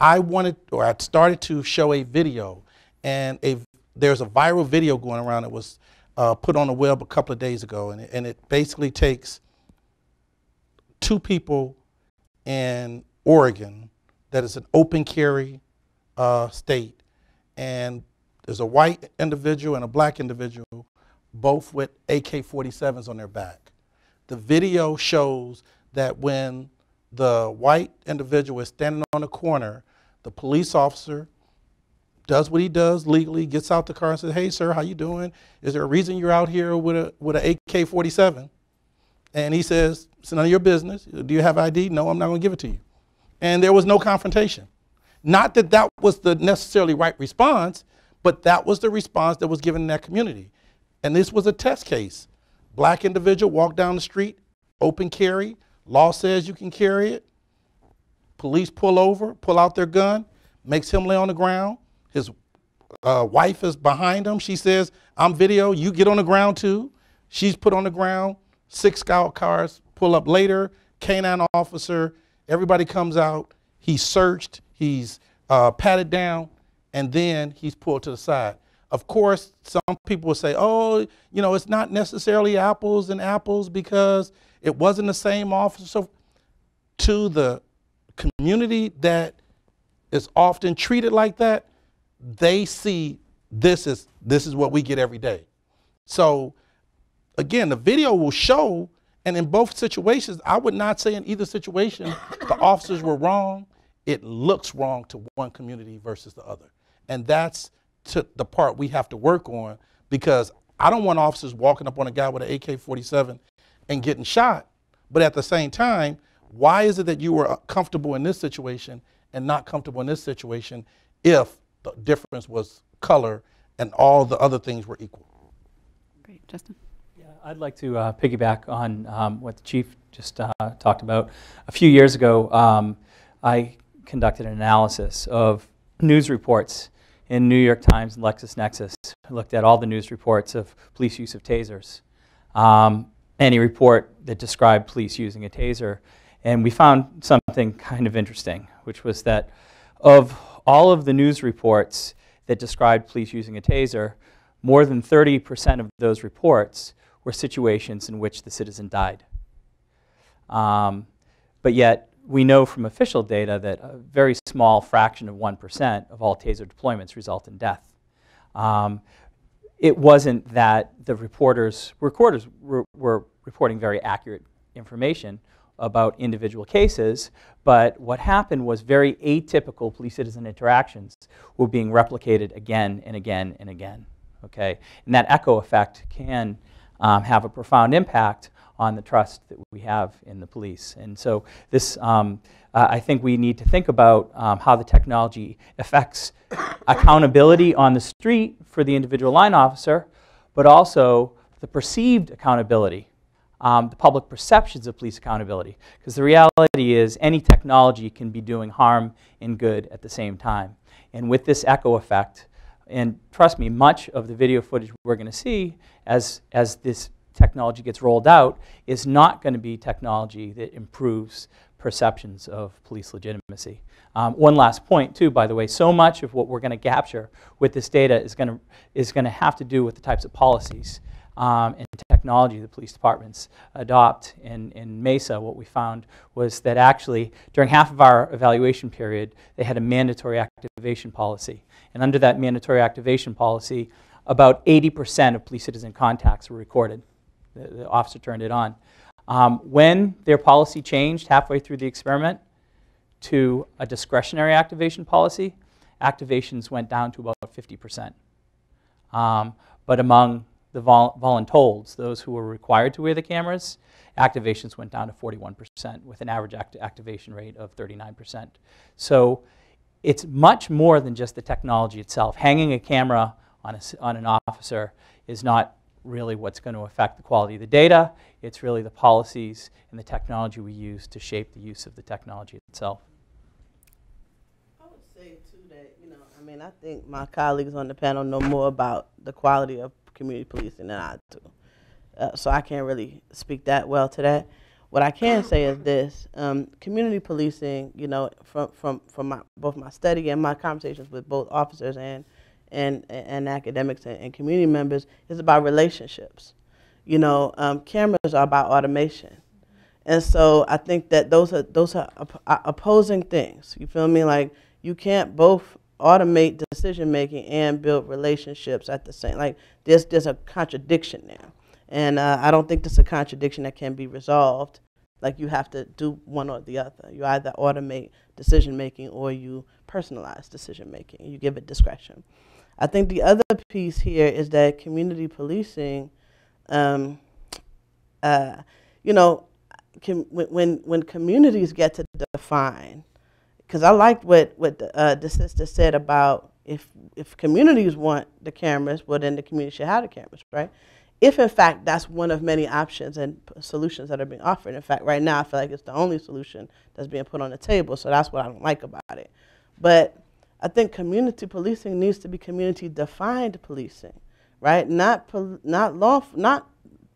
I wanted, or I started to show a video, and a, there's a viral video going around that was uh, put on the web a couple of days ago, and it, and it basically takes two people in Oregon, that is an open carry uh, state, and there's a white individual and a black individual, both with A K forty-sevens on their back. The video shows that when the white individual is standing on the corner, the police officer does what he does legally, gets out the car and says, "Hey, sir, how you doing? Is there a reason you're out here with a with an A K forty-seven?" And he says, "It's none of your business. Do you have I D? No, I'm not going to give it to you." And there was no confrontation. Not that that was the necessarily right response, but that was the response that was given in that community. And this was a test case. Black individual walked down the street, open carry. Law says you can carry it. Police pull over, pull out their gun, makes him lay on the ground. His uh, wife is behind him. She says, "I'm video, you get on the ground too." She's put on the ground. Six scout cars pull up later, canine officer, everybody comes out. He's searched, he's uh, patted down, and then he's pulled to the side. Of course, some people will say, "Oh, you know, it's not necessarily apples and apples because it wasn't the same officer." So to the community that is often treated like that, they see this is, this is what we get every day. So again, the video will show, and in both situations, I would not say in either situation the officers were wrong. It looks wrong to one community versus the other. And that's to the part we have to work on, because I don't want officers walking up on a guy with an A K forty-seven and getting shot. But at the same time, why is it that you were comfortable in this situation and not comfortable in this situation if the difference was color and all the other things were equal? Great. Justin? I'd like to uh, piggyback on um, what the Chief just uh, talked about. A few years ago, um, I conducted an analysis of news reports in New York Times and LexisNexis. I looked at all the news reports of police use of tasers, um, any report that described police using a taser. And we found something kind of interesting, which was that of all of the news reports that described police using a taser, more than thirty percent of those reports were situations in which the citizen died. Um, but yet, we know from official data that a very small fraction of one percent of all taser deployments result in death. Um, it wasn't that the reporters, recorders were, were reporting very accurate information about individual cases, but what happened was very atypical police-citizen interactions were being replicated again and again and again, okay? And that echo effect can Um, have a profound impact on the trust that we have in the police. And so this, um, uh, I think we need to think about um, how the technology affects accountability on the street for the individual line officer, but also the perceived accountability, um, the public perceptions of police accountability. Because the reality is any technology can be doing harm and good at the same time. And with this echo effect, and trust me, much of the video footage we're going to see as, as this technology gets rolled out is not going to be technology that improves perceptions of police legitimacy. Um, one last point, too, by the way, so much of what we're going to capture with this data is going to, is going to have to do with the types of policies um, and technology the police departments adopt. In, in Mesa, what we found was that actually during half of our evaluation period, they had a mandatory activation policy. And under that mandatory activation policy, about eighty percent of police-citizen contacts were recorded. The, the officer turned it on. Um, when their policy changed halfway through the experiment to a discretionary activation policy, activations went down to about fifty percent. Um, but among the vol voluntold, those who were required to wear the cameras, activations went down to forty-one percent with an average act activation rate of thirty-nine percent. So it's much more than just the technology itself. Hanging a camera on, a, on an officer is not really what's going to affect the quality of the data. It's really the policies and the technology we use to shape the use of the technology itself. I would say, too, that, you know, I mean, I think my colleagues on the panel know more about the quality of community policing than I do. Uh, so I can't really speak that well to that. What I can say is this, um, community policing, you know, from, from, from my, both my study and my conversations with both officers and And, and academics and, and community members, is about relationships. You know, um, cameras are about automation. And so I think that those are, those are op opposing things. You feel me? Like, you can't both automate decision making and build relationships at the same, like there's, there's a contradiction there. And uh, I don't think this is a contradiction that can be resolved. Like, you have to do one or the other. You either automate decision making or you personalize decision making. You give it discretion. I think the other piece here is that community policing, um, uh, you know, can, when, when communities get to define, because I liked what, what the, uh, the sister said about if, if communities want the cameras, well, then the community should have the cameras, right? If, in fact, that's one of many options and solutions that are being offered. In fact, right now, I feel like it's the only solution that's being put on the table, so that's what I don't like about it. But I think community policing needs to be community-defined policing, right? Not pol not law, not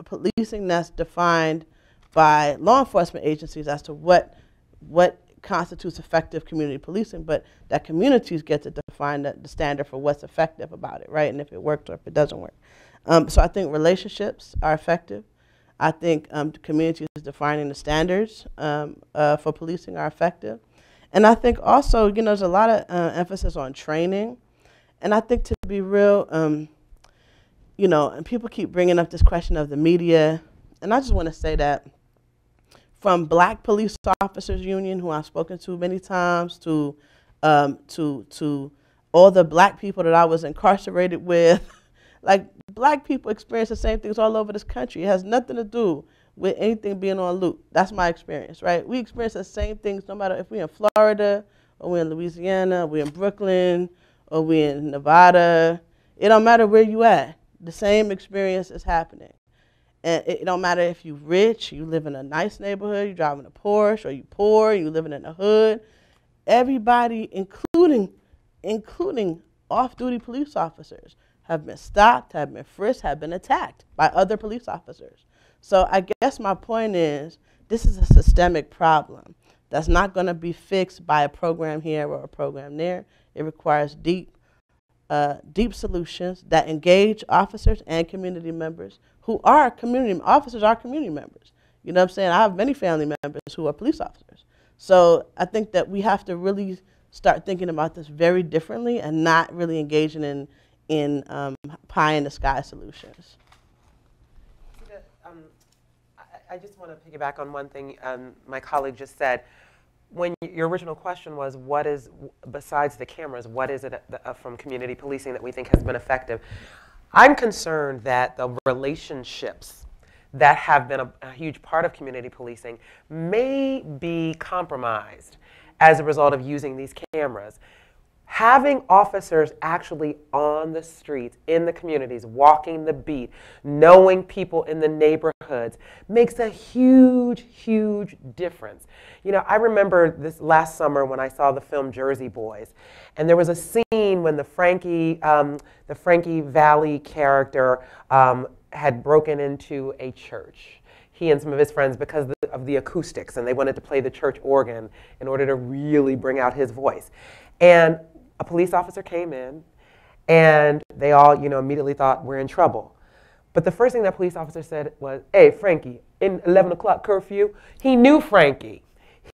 policing that's defined by law enforcement agencies as to what what constitutes effective community policing, but that communities get to define the, the standard for what's effective about it, right? And if it works or if it doesn't work. Um, so I think relationships are effective. I think um, communities defining the standards um, uh, for policing are effective. And I think also, you know, there's a lot of uh, emphasis on training. And I think, to be real, um, you know, and people keep bringing up this question of the media. And I just want to say that from Black Police Officers Union, who I've spoken to many times, to, um, to, to all the Black people that I was incarcerated with, like, Black people experience the same things all over this country. It has nothing to do with anything being on loop. That's my experience, right? We experience the same things no matter if we're in Florida, or we're in Louisiana, we're in Brooklyn, or we're in Nevada. It don't matter where you at. The same experience is happening. And it, it don't matter if you're rich, you live in a nice neighborhood, you're driving a Porsche, or you're poor, you're living in a hood. Everybody, including, including off-duty police officers, have been stopped, have been frisked, have been attacked by other police officers. So I guess my point is, this is a systemic problem that's not going to be fixed by a program here or a program there. It requires deep, uh, deep solutions that engage officers and community members who are community officers are community members. You know what I'm saying? I have many family members who are police officers. So I think that we have to really start thinking about this very differently and not really engaging in in um, pie in the sky solutions. Um, I, I just want to piggyback on one thing um, my colleague just said. When your original question was, what is, besides the cameras, what is it uh, from community policing that we think has been effective? I'm concerned that the relationships that have been a, a huge part of community policing may be compromised as a result of using these cameras. Having officers actually on the streets, in the communities, walking the beat, knowing people in the neighborhoods, makes a huge, huge difference. You know, I remember this last summer when I saw the film Jersey Boys, and there was a scene when the Frankie, um, the Frankie Valli character um, had broken into a church. He and some of his friends, because of the acoustics, and they wanted to play the church organ in order to really bring out his voice. And a police officer came in, and they all, you know, immediately thought, we're in trouble. But the first thing that police officer said was, hey, Frankie, in eleven o'clock curfew. He knew Frankie.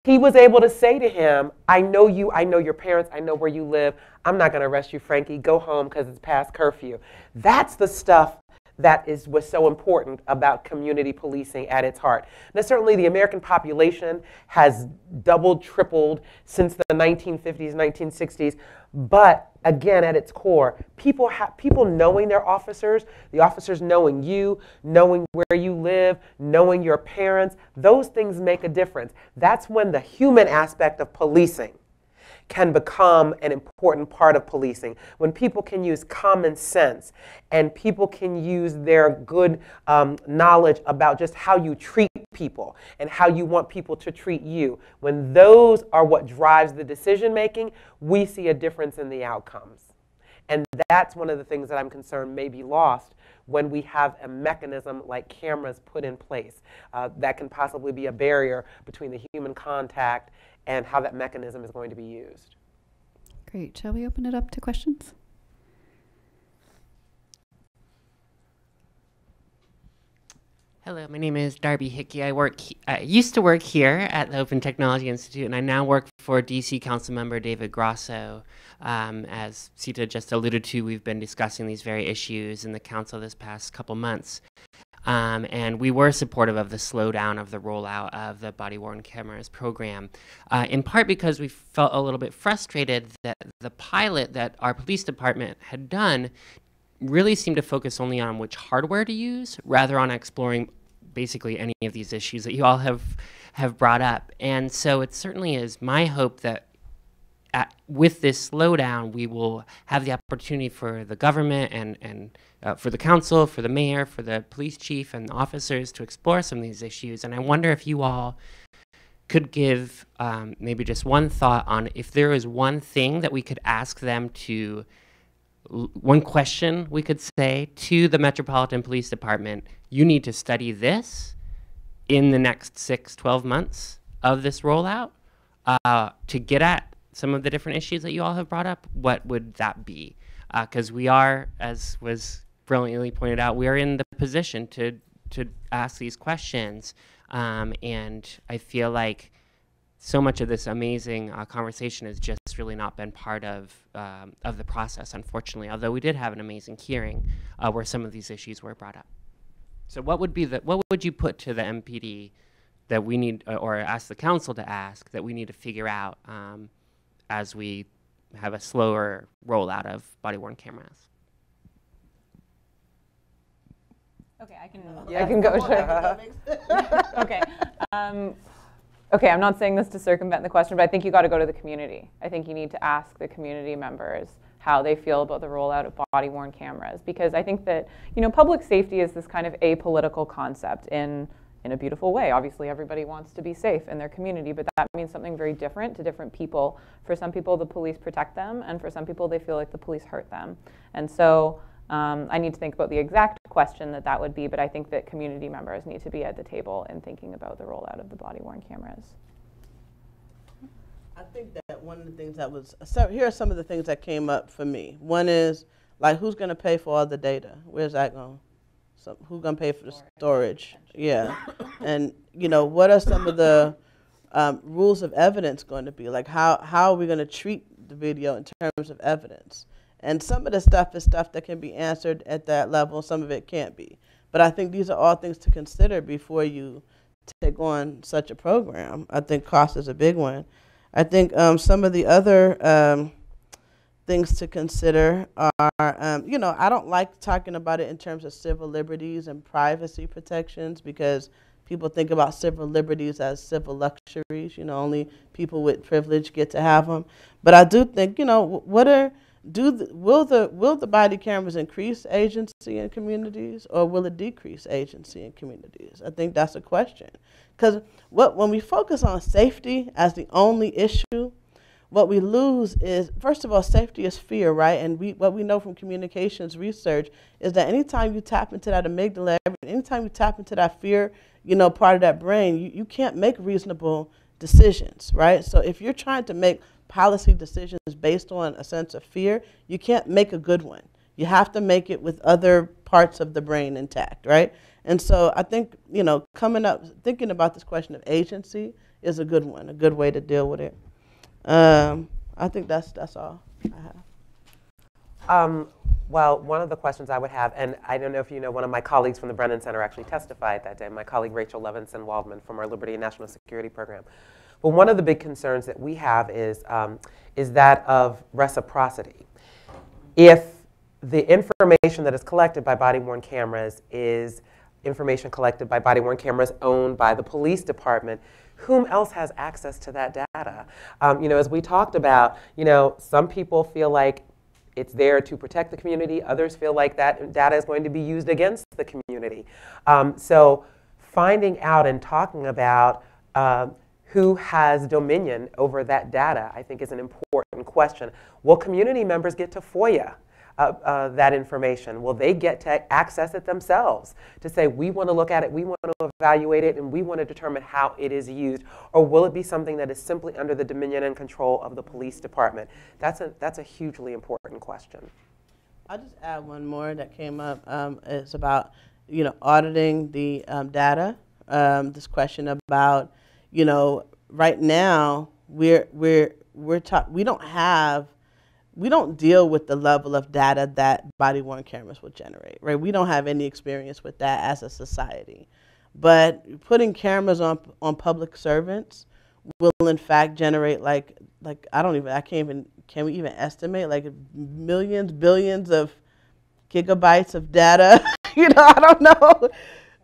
He was able to say to him, I know you, I know your parents, I know where you live. I'm not going to arrest you, Frankie. Go home because it's past curfew. That's the stuff that is what's so important about community policing at its heart. Now, certainly the American population has doubled, tripled since the nineteen fifties, nineteen sixties, but again, at its core, people ha people knowing their officers, the officers knowing you, knowing where you live, knowing your parents, those things make a difference. That's when the human aspect of policing can become an important part of policing, when people can use common sense and people can use their good um, knowledge about just how you treat people and how you want people to treat you. When those are what drives the decision making, we see a difference in the outcomes. And that's one of the things that I'm concerned may be lost when we have a mechanism like cameras put in place. Uh, that can possibly be a barrier between the human contact and how that mechanism is going to be used. Great. Shall we open it up to questions? Hello, my name is Darby Hickey. I work. I used to work here at the Open Technology Institute, and I now work for D C Councilmember David Grosso. Um, as Seeta just alluded to, we've been discussing these very issues in the council this past couple months. Um, and we were supportive of the slowdown of the rollout of the body-worn cameras program, uh, in part because we felt a little bit frustrated that the pilot that our police department had done really seemed to focus only on which hardware to use, rather on exploring basically any of these issues that you all have, have brought up. And so it certainly is my hope that at, with this slowdown, we will have the opportunity for the government and, and uh, for the council, for the mayor, for the police chief and officers to explore some of these issues. And I wonder if you all could give um, maybe just one thought on if there is one thing that we could ask them to, one question we could say to the Metropolitan Police Department, you need to study this in the next six, twelve months of this rollout uh, to get at some of the different issues that you all have brought up. What would that be? Because uh, we are, as was brilliantly pointed out, we are in the position to to ask these questions, um, and I feel like so much of this amazing uh, conversation has just really not been part of um, of the process, unfortunately. Although we did have an amazing hearing uh, where some of these issues were brought up. So, what would be the what would you put to the M P D that we need, or ask the council to ask that we need to figure out? Um, as we have a slower rollout of body-worn cameras. Okay, I can, yeah, I can go. Okay. Um, okay, I'm not saying this to circumvent the question, but I think you gotta go to the community. I think you need to ask the community members how they feel about the rollout of body-worn cameras, because I think that, you know, public safety is this kind of apolitical concept in in a beautiful way. Obviously, everybody wants to be safe in their community, but that means something very different to different people. For some people, the police protect them, and for some people, they feel like the police hurt them. And so um, I need to think about the exact question that that would be, but I think that community members need to be at the table in thinking about the rollout of the body-worn cameras. I think that one of the things that was, so here are some of the things that came up for me. One is, like, who's gonna pay for all the data? Where's that going? So who's going to pay for the storage? Yeah. And, you know, what are some of the um, rules of evidence going to be? Like, how, how are we going to treat the video in terms of evidence? And some of the stuff is stuff that can be answered at that level. Some of it can't be. But I think these are all things to consider before you take on such a program. I think cost is a big one. I think um, some of the other um, things to consider are, um, you know, I don't like talking about it in terms of civil liberties and privacy protections, because people think about civil liberties as civil luxuries. You know, only people with privilege get to have them. But I do think, you know, what are, do the, will the will the body cameras increase agency in communities, or will it decrease agency in communities? I think that's a question, because what when we focus on safety as the only issue, what we lose is, first of all, safety is fear, right? And we, what we know from communications research is that anytime you tap into that amygdala, anytime you tap into that fear, you know, part of that brain, you, you can't make reasonable decisions, right? So if you're trying to make policy decisions based on a sense of fear, you can't make a good one. You have to make it with other parts of the brain intact, right? And so I think, you know, coming up, thinking about this question of agency is a good one, a good way to deal with it. Um, I think that's that's all I have. Um, Well, one of the questions I would have, and I don't know if you know, one of my colleagues from the Brennan Center actually testified that day, my colleague Rachel Levinson Waldman from our Liberty and National Security Program. Well, one of the big concerns that we have is, um, is that of reciprocity. If the information that is collected by body-worn cameras is information collected by body-worn cameras owned by the police department, whom else has access to that data? Um, you know, as we talked about, you know, some people feel like it's there to protect the community. Others feel like that data is going to be used against the community. Um, so finding out and talking about uh, who has dominion over that data, I think, is an important question. Will community members get to FOIA uh, uh, that information? Will they get to access it themselves to say, we want to look at it, we want to evaluate it, and we want to determine how it is used? Or will it be something that is simply under the dominion and control of the police department? That's a, that's a hugely important question. I'll just add one more that came up. Um, it's about, you know, auditing the um, data. Um, this question about, you know, right now we're we're we're ta we don't have we don't deal with the level of data that body-worn cameras will generate, right? We don't have any experience with that as a society, but putting cameras on on public servants will in fact generate like like I don't even I can't even can we even estimate like millions, billions of gigabytes of data? You know, I don't know.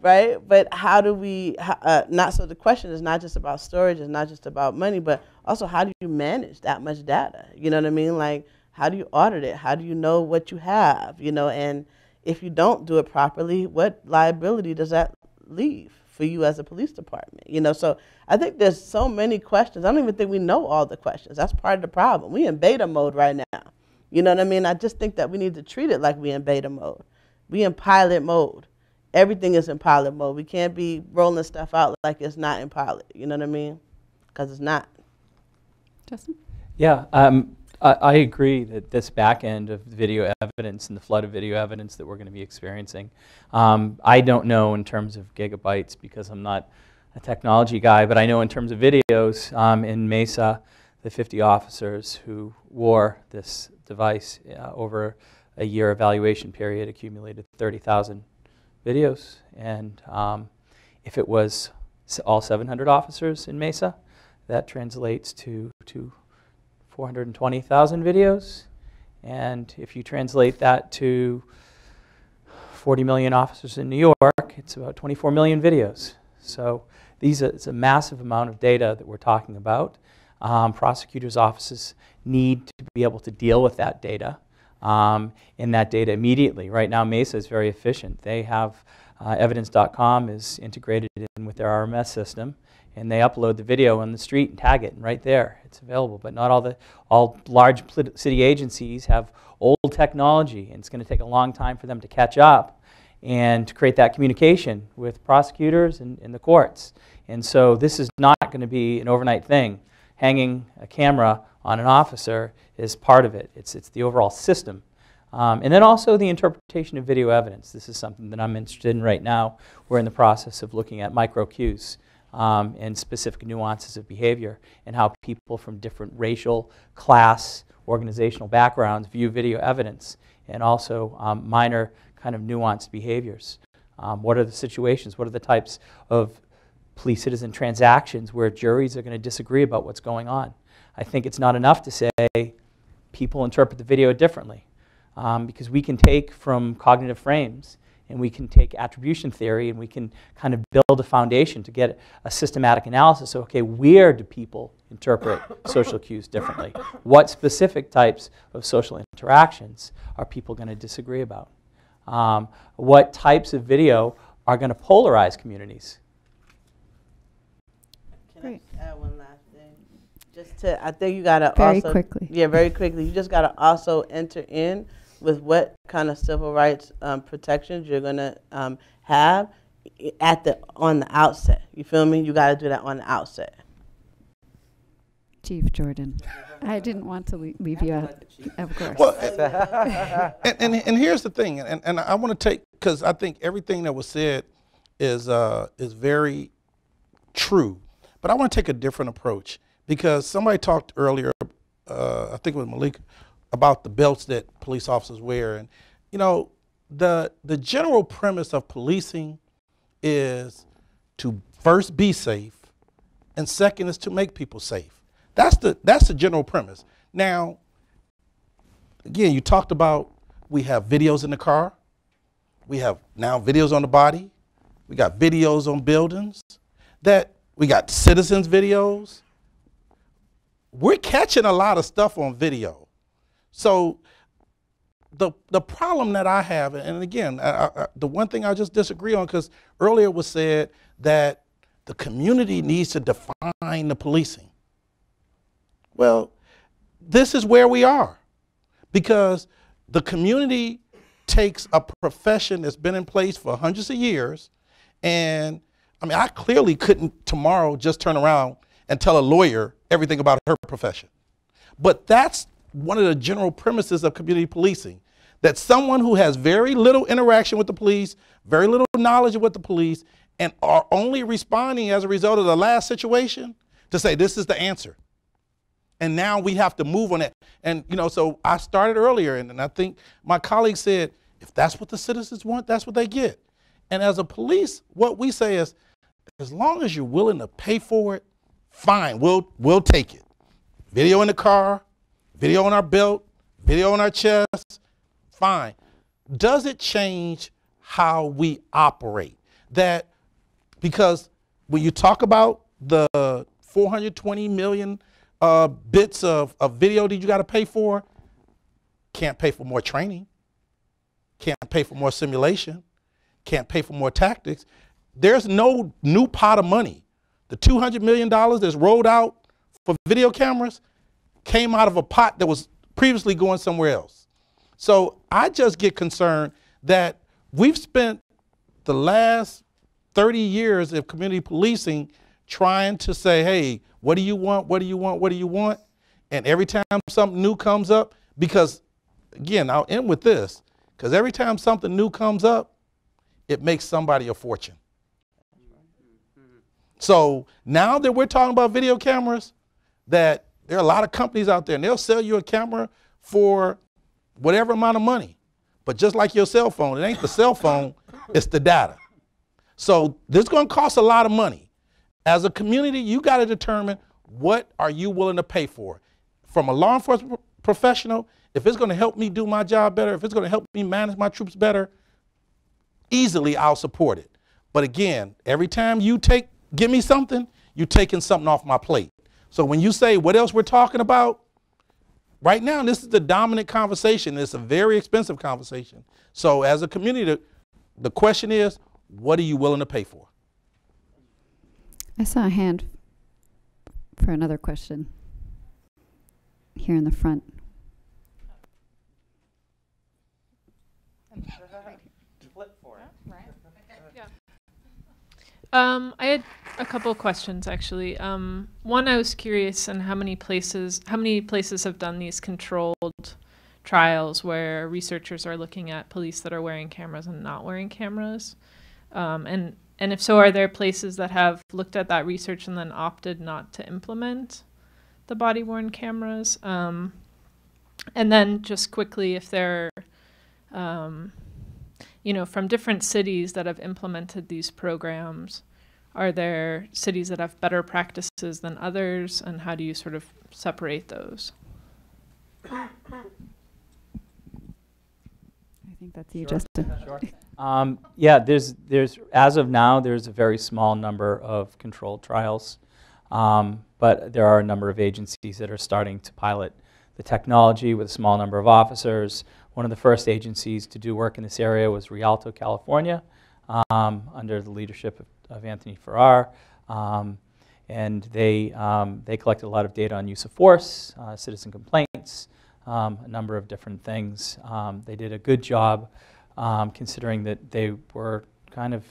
Right? But how do we, uh, not so the question is not just about storage, it's not just about money, but also how do you manage that much data? You know what I mean? Like, how do you audit it? How do you know what you have? You know, and if you don't do it properly, what liability does that leave for you as a police department? You know, so I think there's so many questions. I don't even think we know all the questions. That's part of the problem. We in beta mode right now. You know what I mean? I just think that we need to treat it like we in beta mode. We in pilot mode. Everything is in pilot mode. We can't be rolling stuff out like it's not in pilot. You know what I mean? Because it's not. Justin? Yeah, um, I, I agree that this back end of video evidence and the flood of video evidence that we're going to be experiencing, um, I don't know in terms of gigabytes because I'm not a technology guy, but I know in terms of videos um, in Mesa, the fifty officers who wore this device uh, over a year evaluation period accumulated thirty thousand videos, and um, if it was all seven hundred officers in Mesa, that translates to, to four hundred twenty thousand videos, and if you translate that to forty million officers in New York, it's about twenty-four million videos. So these are, it's a massive amount of data that we're talking about. Um, prosecutors' offices need to be able to deal with that data. Um, in that data immediately. Right now Mesa is very efficient. They have uh, evidence dot com is integrated in with their R M S system, and they upload the video on the street and tag it, and right there it's available. But not all the all large city agencies have old technology, and it's going to take a long time for them to catch up and to create that communication with prosecutors and, and the courts. And so this is not going to be an overnight thing. Hanging a camera on an officer is part of it. It's, it's the overall system. Um, and then also the interpretation of video evidence. This is something that I'm interested in right now. We're in the process of looking at micro cues um, and specific nuances of behavior and how people from different racial, class, organizational backgrounds view video evidence, and also um, minor kind of nuanced behaviors. Um, what are the situations? What are the types of police-citizen transactions where juries are going to disagree about what's going on? I think it's not enough to say people interpret the video differently, um, because we can take from cognitive frames, and we can take attribution theory, and we can kind of build a foundation to get a systematic analysis. So, okay, where do people interpret social cues differently? What specific types of social interactions are people going to disagree about? Um, what types of video are going to polarize communities? Can I add one last thing? Just to, I think you gotta very also quickly. Yeah, very quickly. You just gotta also enter in with what kind of civil rights um, protections you're gonna um, have at the on the outset. You feel me? You gotta do that on the outset. Chief Jordan, I didn't want to leave, leave you out, of course. Well, and, and and here's the thing, and and I want to take, because I think everything that was said is uh, is very true. But I want to take a different approach, because somebody talked earlier, uh, I think it was Malik, about the belts that police officers wear. And you know, the, the general premise of policing is to first be safe, and second is to make people safe. That's the, that's the general premise. Now, again, you talked about we have videos in the car. We have now videos on the body. We got videos on buildings. That we got citizens videos. We're catching a lot of stuff on video. So the, the problem that I have, and again, I, I, the one thing I just disagree on, because earlier it was said that the community needs to define the policing. Well, this is where we are, because the community takes a profession that's been in place for hundreds of years, and I mean, I clearly couldn't tomorrow just turn around and tell a lawyer everything about her profession. But that's one of the general premises of community policing, that someone who has very little interaction with the police, very little knowledge of what the police, and are only responding as a result of the last situation to say, this is the answer. And now we have to move on it. And, you know, so I started earlier, and, and I think my colleague said, if that's what the citizens want, that's what they get. And as a police, what we say is, as long as you're willing to pay for it, fine, we'll, we'll take it. Video in the car, video on our belt, video on our chest, fine. Does it change how we operate? That, because when you talk about the four hundred twenty million uh, bits of, of video that you gotta pay for, can't pay for more training, can't pay for more simulation, can't pay for more tactics. There's no new pot of money. The two hundred million dollars that's rolled out for video cameras came out of a pot that was previously going somewhere else. So I just get concerned that we've spent the last thirty years of community policing trying to say, hey, what do you want? What do you want? What do you want? And every time something new comes up, because again, I'll end with this, because every time something new comes up, it makes somebody a fortune. So now that we're talking about video cameras, that there are a lot of companies out there and they'll sell you a camera for whatever amount of money. But just like your cell phone, it ain't the cell phone, it's the data. So this is gonna cost a lot of money. As a community, you gotta determine what are you willing to pay for. From a law enforcement professional, if it's gonna help me do my job better, if it's gonna help me manage my troops better, easily I'll support it. But again, every time you take, give me something, you're taking something off my plate. So when you say what else we're talking about, right now this is the dominant conversation. It's a very expensive conversation. So as a community, the question is, what are you willing to pay for? I saw a hand for another question here in the front. Um, I had a couple of questions actually. Um, one, I was curious on how many places, how many places have done these controlled trials where researchers are looking at police that are wearing cameras and not wearing cameras, um, and and if so, are there places that have looked at that research and then opted not to implement the body-worn cameras? Um, and then just quickly, if there, um, you know, from different cities that have implemented these programs, are there cities that have better practices than others, and how do you sort of separate those? I think that's you, sure. Justin. Sure. Um, yeah, there's, there's, as of now, there's a very small number of controlled trials, um, but there are a number of agencies that are starting to pilot the technology with a small number of officers. One of the first agencies to do work in this area was Rialto, California, um, under the leadership of, of Anthony Farrar. Um, and they, um, they collected a lot of data on use of force, uh, citizen complaints, um, a number of different things. Um, they did a good job um, considering that they were kind of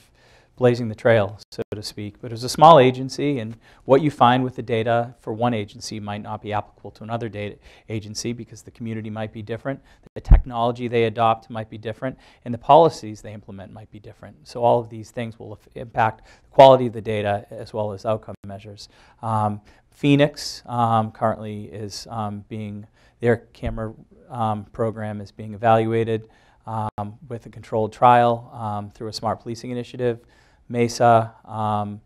blazing the trail, so to speak. But it was a small agency, and what you find with the data for one agency might not be applicable to another data agency because the community might be different, the technology they adopt might be different, and the policies they implement might be different. So all of these things will impact the quality of the data as well as outcome measures. Um, Phoenix um, currently is um, being, their camera um, program is being evaluated. um, with a controlled trial um, through a smart policing initiative. Mesa, um,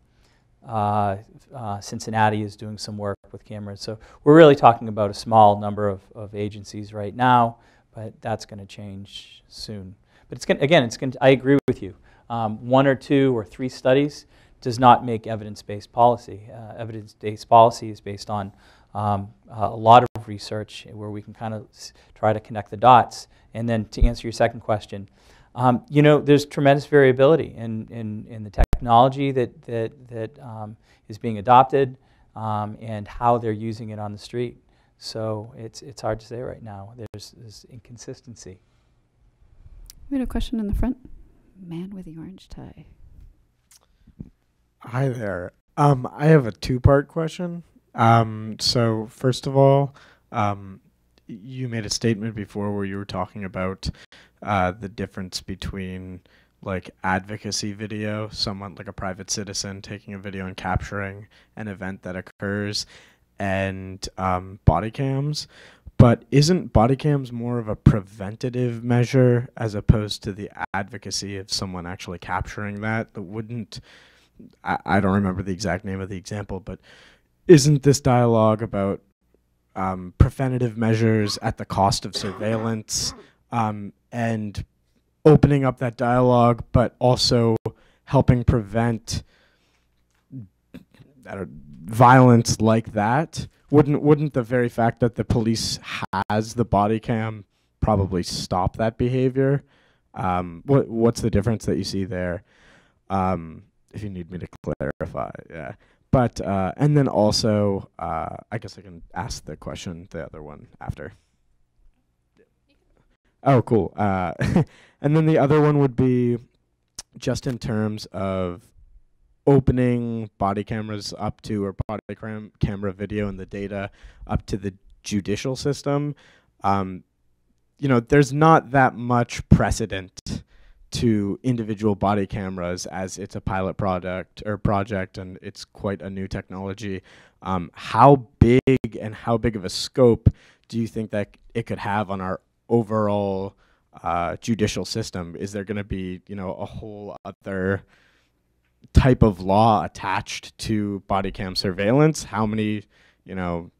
uh, uh, Cincinnati is doing some work with cameras. So we're really talking about a small number of, of agencies right now, but that's going to change soon. But it's gonna, again, it's gonna, I agree with you. Um, one or two or three studies does not make evidence-based policy. Uh, evidence-based policy is based on um, uh, a lot of research where we can kind of s try to connect the dots. And then to answer your second question, um, you know, there's tremendous variability in, in, in the technology that, that, that um, is being adopted um, and how they're using it on the street. So it's, it's hard to say right now. There's, there's inconsistency. We had a question in the front. Man with the orange tie. Hi there. Um, I have a two-part question. Um, so first of all, um, you made a statement before where you were talking about uh, the difference between like advocacy video, someone like a private citizen taking a video and capturing an event that occurs, and um, body cams. But isn't body cams more of a preventative measure as opposed to the advocacy of someone actually capturing that? That wouldn't, I, I don't remember the exact name of the example, but isn't this dialogue about um, preventative measures at the cost of surveillance um, and opening up that dialogue, but also helping prevent violence like that? Wouldn't wouldn't the very fact that the police has the body cam probably stop that behavior? Um, what what's the difference that you see there? Um, if you need me to clarify, yeah. But uh, and then also, uh, I guess I can ask the question, the other one after. Oh, cool. Uh, and then the other one would be just in terms of opening body cameras up to, or body cam camera video and the data up to the judicial system. Um, you know, there's not that much precedent to individual body cameras as it's a pilot product or project and it's quite a new technology. Um, how big and how big of a scope do you think that it could have on our overall uh, judicial system? Is there going to be, you know, a whole other type of law attached to body cam surveillance? How many, you know,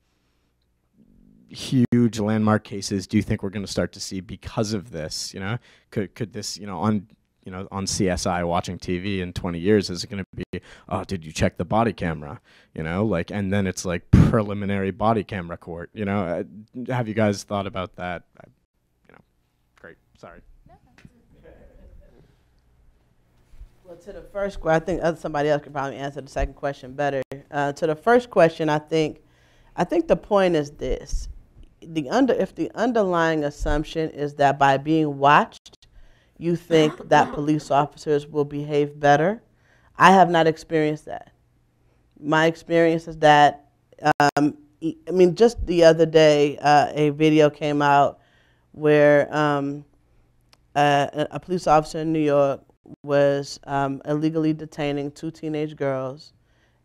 huge landmark cases do you think we're going to start to see because of this? You know, could could this, you know, on you know on C S I watching T V in twenty years, is it going to be, oh, did you check the body camera? You know, like, and then it's like preliminary body camera court. You know, uh, have you guys thought about that? I, you know, great. Sorry. To the first question, I think other somebody else could probably answer the second question better. Uh, to the first question, I think, I think the point is this: the under if the underlying assumption is that by being watched, you think that police officers will behave better. I have not experienced that. My experience is that, um, I mean, just the other day, uh, a video came out where um, uh, a police officer in New York was um, illegally detaining two teenage girls,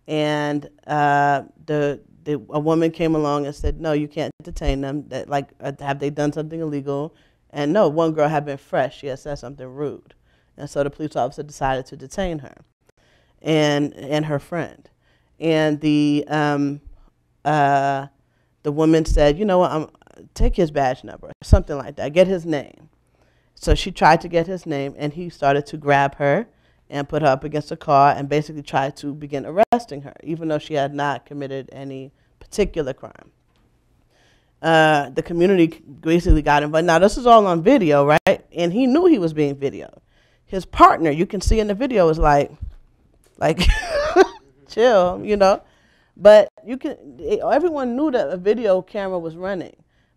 and uh, the, the a woman came along and said, "No, you can't detain them. That, like, have they done something illegal?" And no, one girl had been fresh. She had said something rude, and so the police officer decided to detain her, and and her friend, and the um, uh, the woman said, "You know what? I'm, take his badge number, or something like that. Get his name." So she tried to get his name, and he started to grab her and put her up against a car and basically tried to begin arresting her, even though she had not committed any particular crime. Uh, the community basically got involved. Now, this is all on video, right? And he knew he was being videoed. His partner, you can see in the video, is like, like, chill, you know? But you can, it, everyone knew that a video camera was running.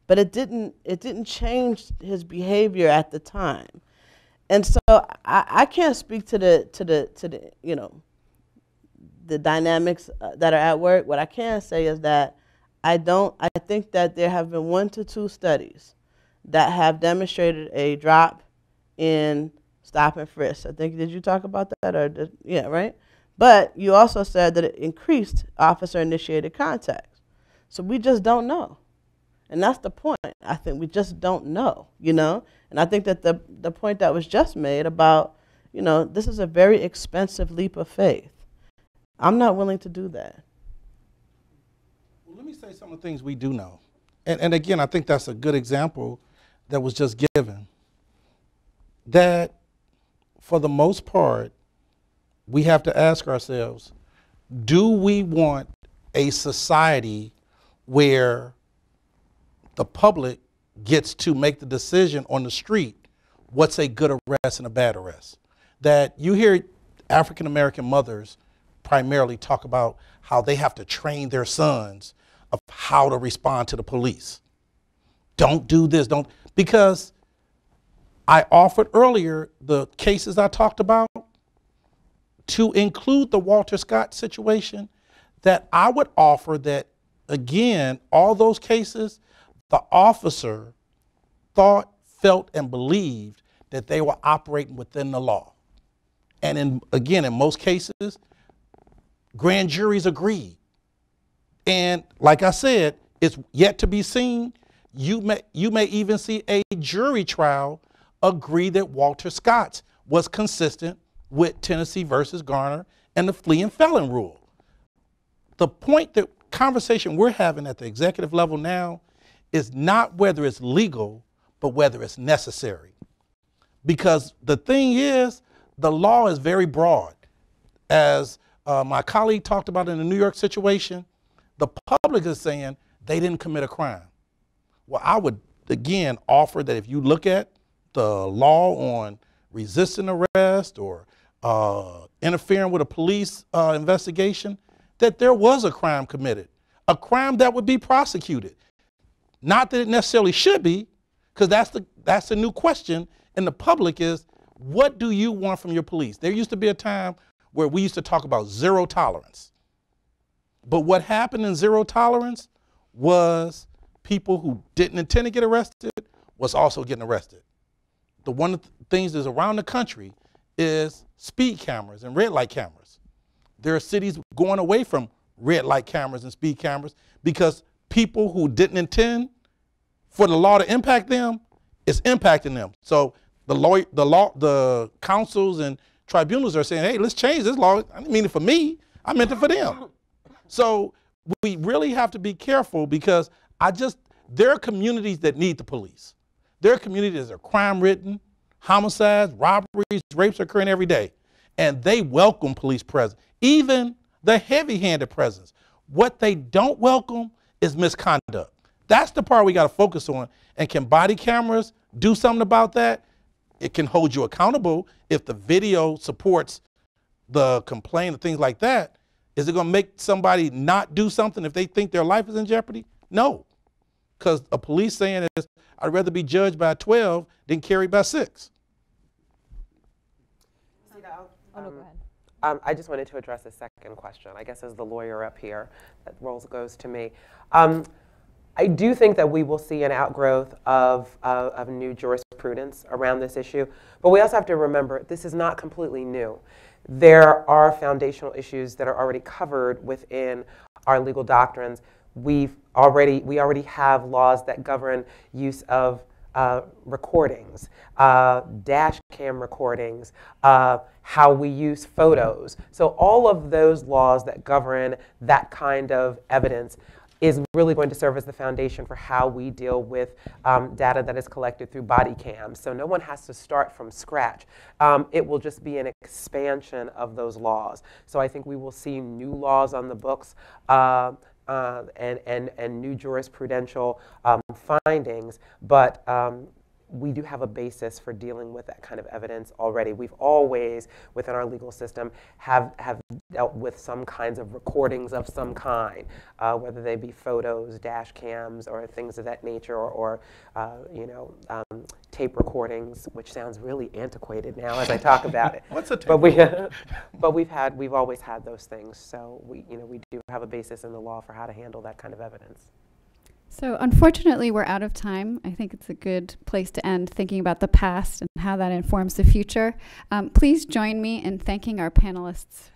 But it didn't, it didn't change his behavior at the time. And so I, I can't speak to the, to the, to the, you know, the dynamics uh, that are at work. What I can say is that I don't, I think that there have been one to two studies that have demonstrated a drop in stop and frisk. I think, did you talk about that? Or did, yeah, right? But you also said that it increased officer-initiated contacts. So we just don't know. And that's the point. I think we just don't know, you know? And I think that the, the point that was just made about, you know, this is a very expensive leap of faith. I'm not willing to do that. Well, let me say some of the things we do know. And, and again, I think that's a good example that was just given. That for the most part, we have to ask ourselves, do we want a society where the public gets to make the decision on the street what's a good arrest and a bad arrest? That you hear African-American mothers primarily talk about how they have to train their sons of how to respond to the police. Don't do this, don't, because I offered earlier the cases I talked about to include the Walter Scott situation, that I would offer that, again, all those cases, the officer thought, felt, and believed that they were operating within the law. And in, again, in most cases, grand juries agreed. And like I said, it's yet to be seen. You may, you may even see a jury trial agree that Walter Scott's was consistent with Tennessee versus Garner and the fleeing felon rule. The point, that conversation we're having at the executive level now is not whether it's legal, but whether it's necessary. Because the thing is, the law is very broad. As uh, my colleague talked about in the New York situation, the public is saying they didn't commit a crime. Well, I would, again, offer that if you look at the law on resisting arrest or uh, interfering with a police uh, investigation, that there was a crime committed, a crime that would be prosecuted. Not that it necessarily should be, because that's the, that's the new question in the public is, what do you want from your police? There used to be a time where we used to talk about zero tolerance. But what happened in zero tolerance was people who didn't intend to get arrested was also getting arrested. The one of the things that's around the country is speed cameras and red light cameras. There are cities going away from red light cameras and speed cameras because people who didn't intend for the law to impact them, it's impacting them. So the law, the law, the councils and tribunals are saying, hey, let's change this law. I didn't mean it for me, I meant it for them. So we really have to be careful because I just, there are communities that need the police. There are communities that are crime-ridden, homicides, robberies, rapes are occurring every day. And they welcome police presence, even the heavy-handed presence. What they don't welcome is misconduct. That's the part we got to focus on. And can body cameras do something about that? It can hold you accountable if the video supports the complaint and things like that. Is it going to make somebody not do something if they think their life is in jeopardy? No, because a police saying is, I'd rather be judged by twelve than carried by six. Um, oh, no, go ahead. Um, I just wanted to address a second question. I guess as the lawyer up here, that role goes to me. Um, I do think that we will see an outgrowth of, uh, of new jurisprudence around this issue, but we also have to remember this is not completely new. There are foundational issues that are already covered within our legal doctrines. We've already, we already have laws that govern use of uh, recordings, uh, dash cam recordings, uh, how we use photos. So all of those laws that govern that kind of evidence is really going to serve as the foundation for how we deal with um, data that is collected through body cams. So no one has to start from scratch. Um, it will just be an expansion of those laws. So I think we will see new laws on the books uh, uh, and, and, and new jurisprudential um, findings, but um, we do have a basis for dealing with that kind of evidence already. We've always, within our legal system, have, have dealt with some kinds of recordings of some kind, uh, whether they be photos, dash cams, or things of that nature, or, or uh, you know, um, tape recordings, which sounds really antiquated now as I talk about it. What's a tape? But we, but we've had, we've always had those things. So we, you know, we do have a basis in the law for how to handle that kind of evidence. So unfortunately, we're out of time. I think it's a good place to end, thinking about the past and how that informs the future. Um, please join me in thanking our panelists.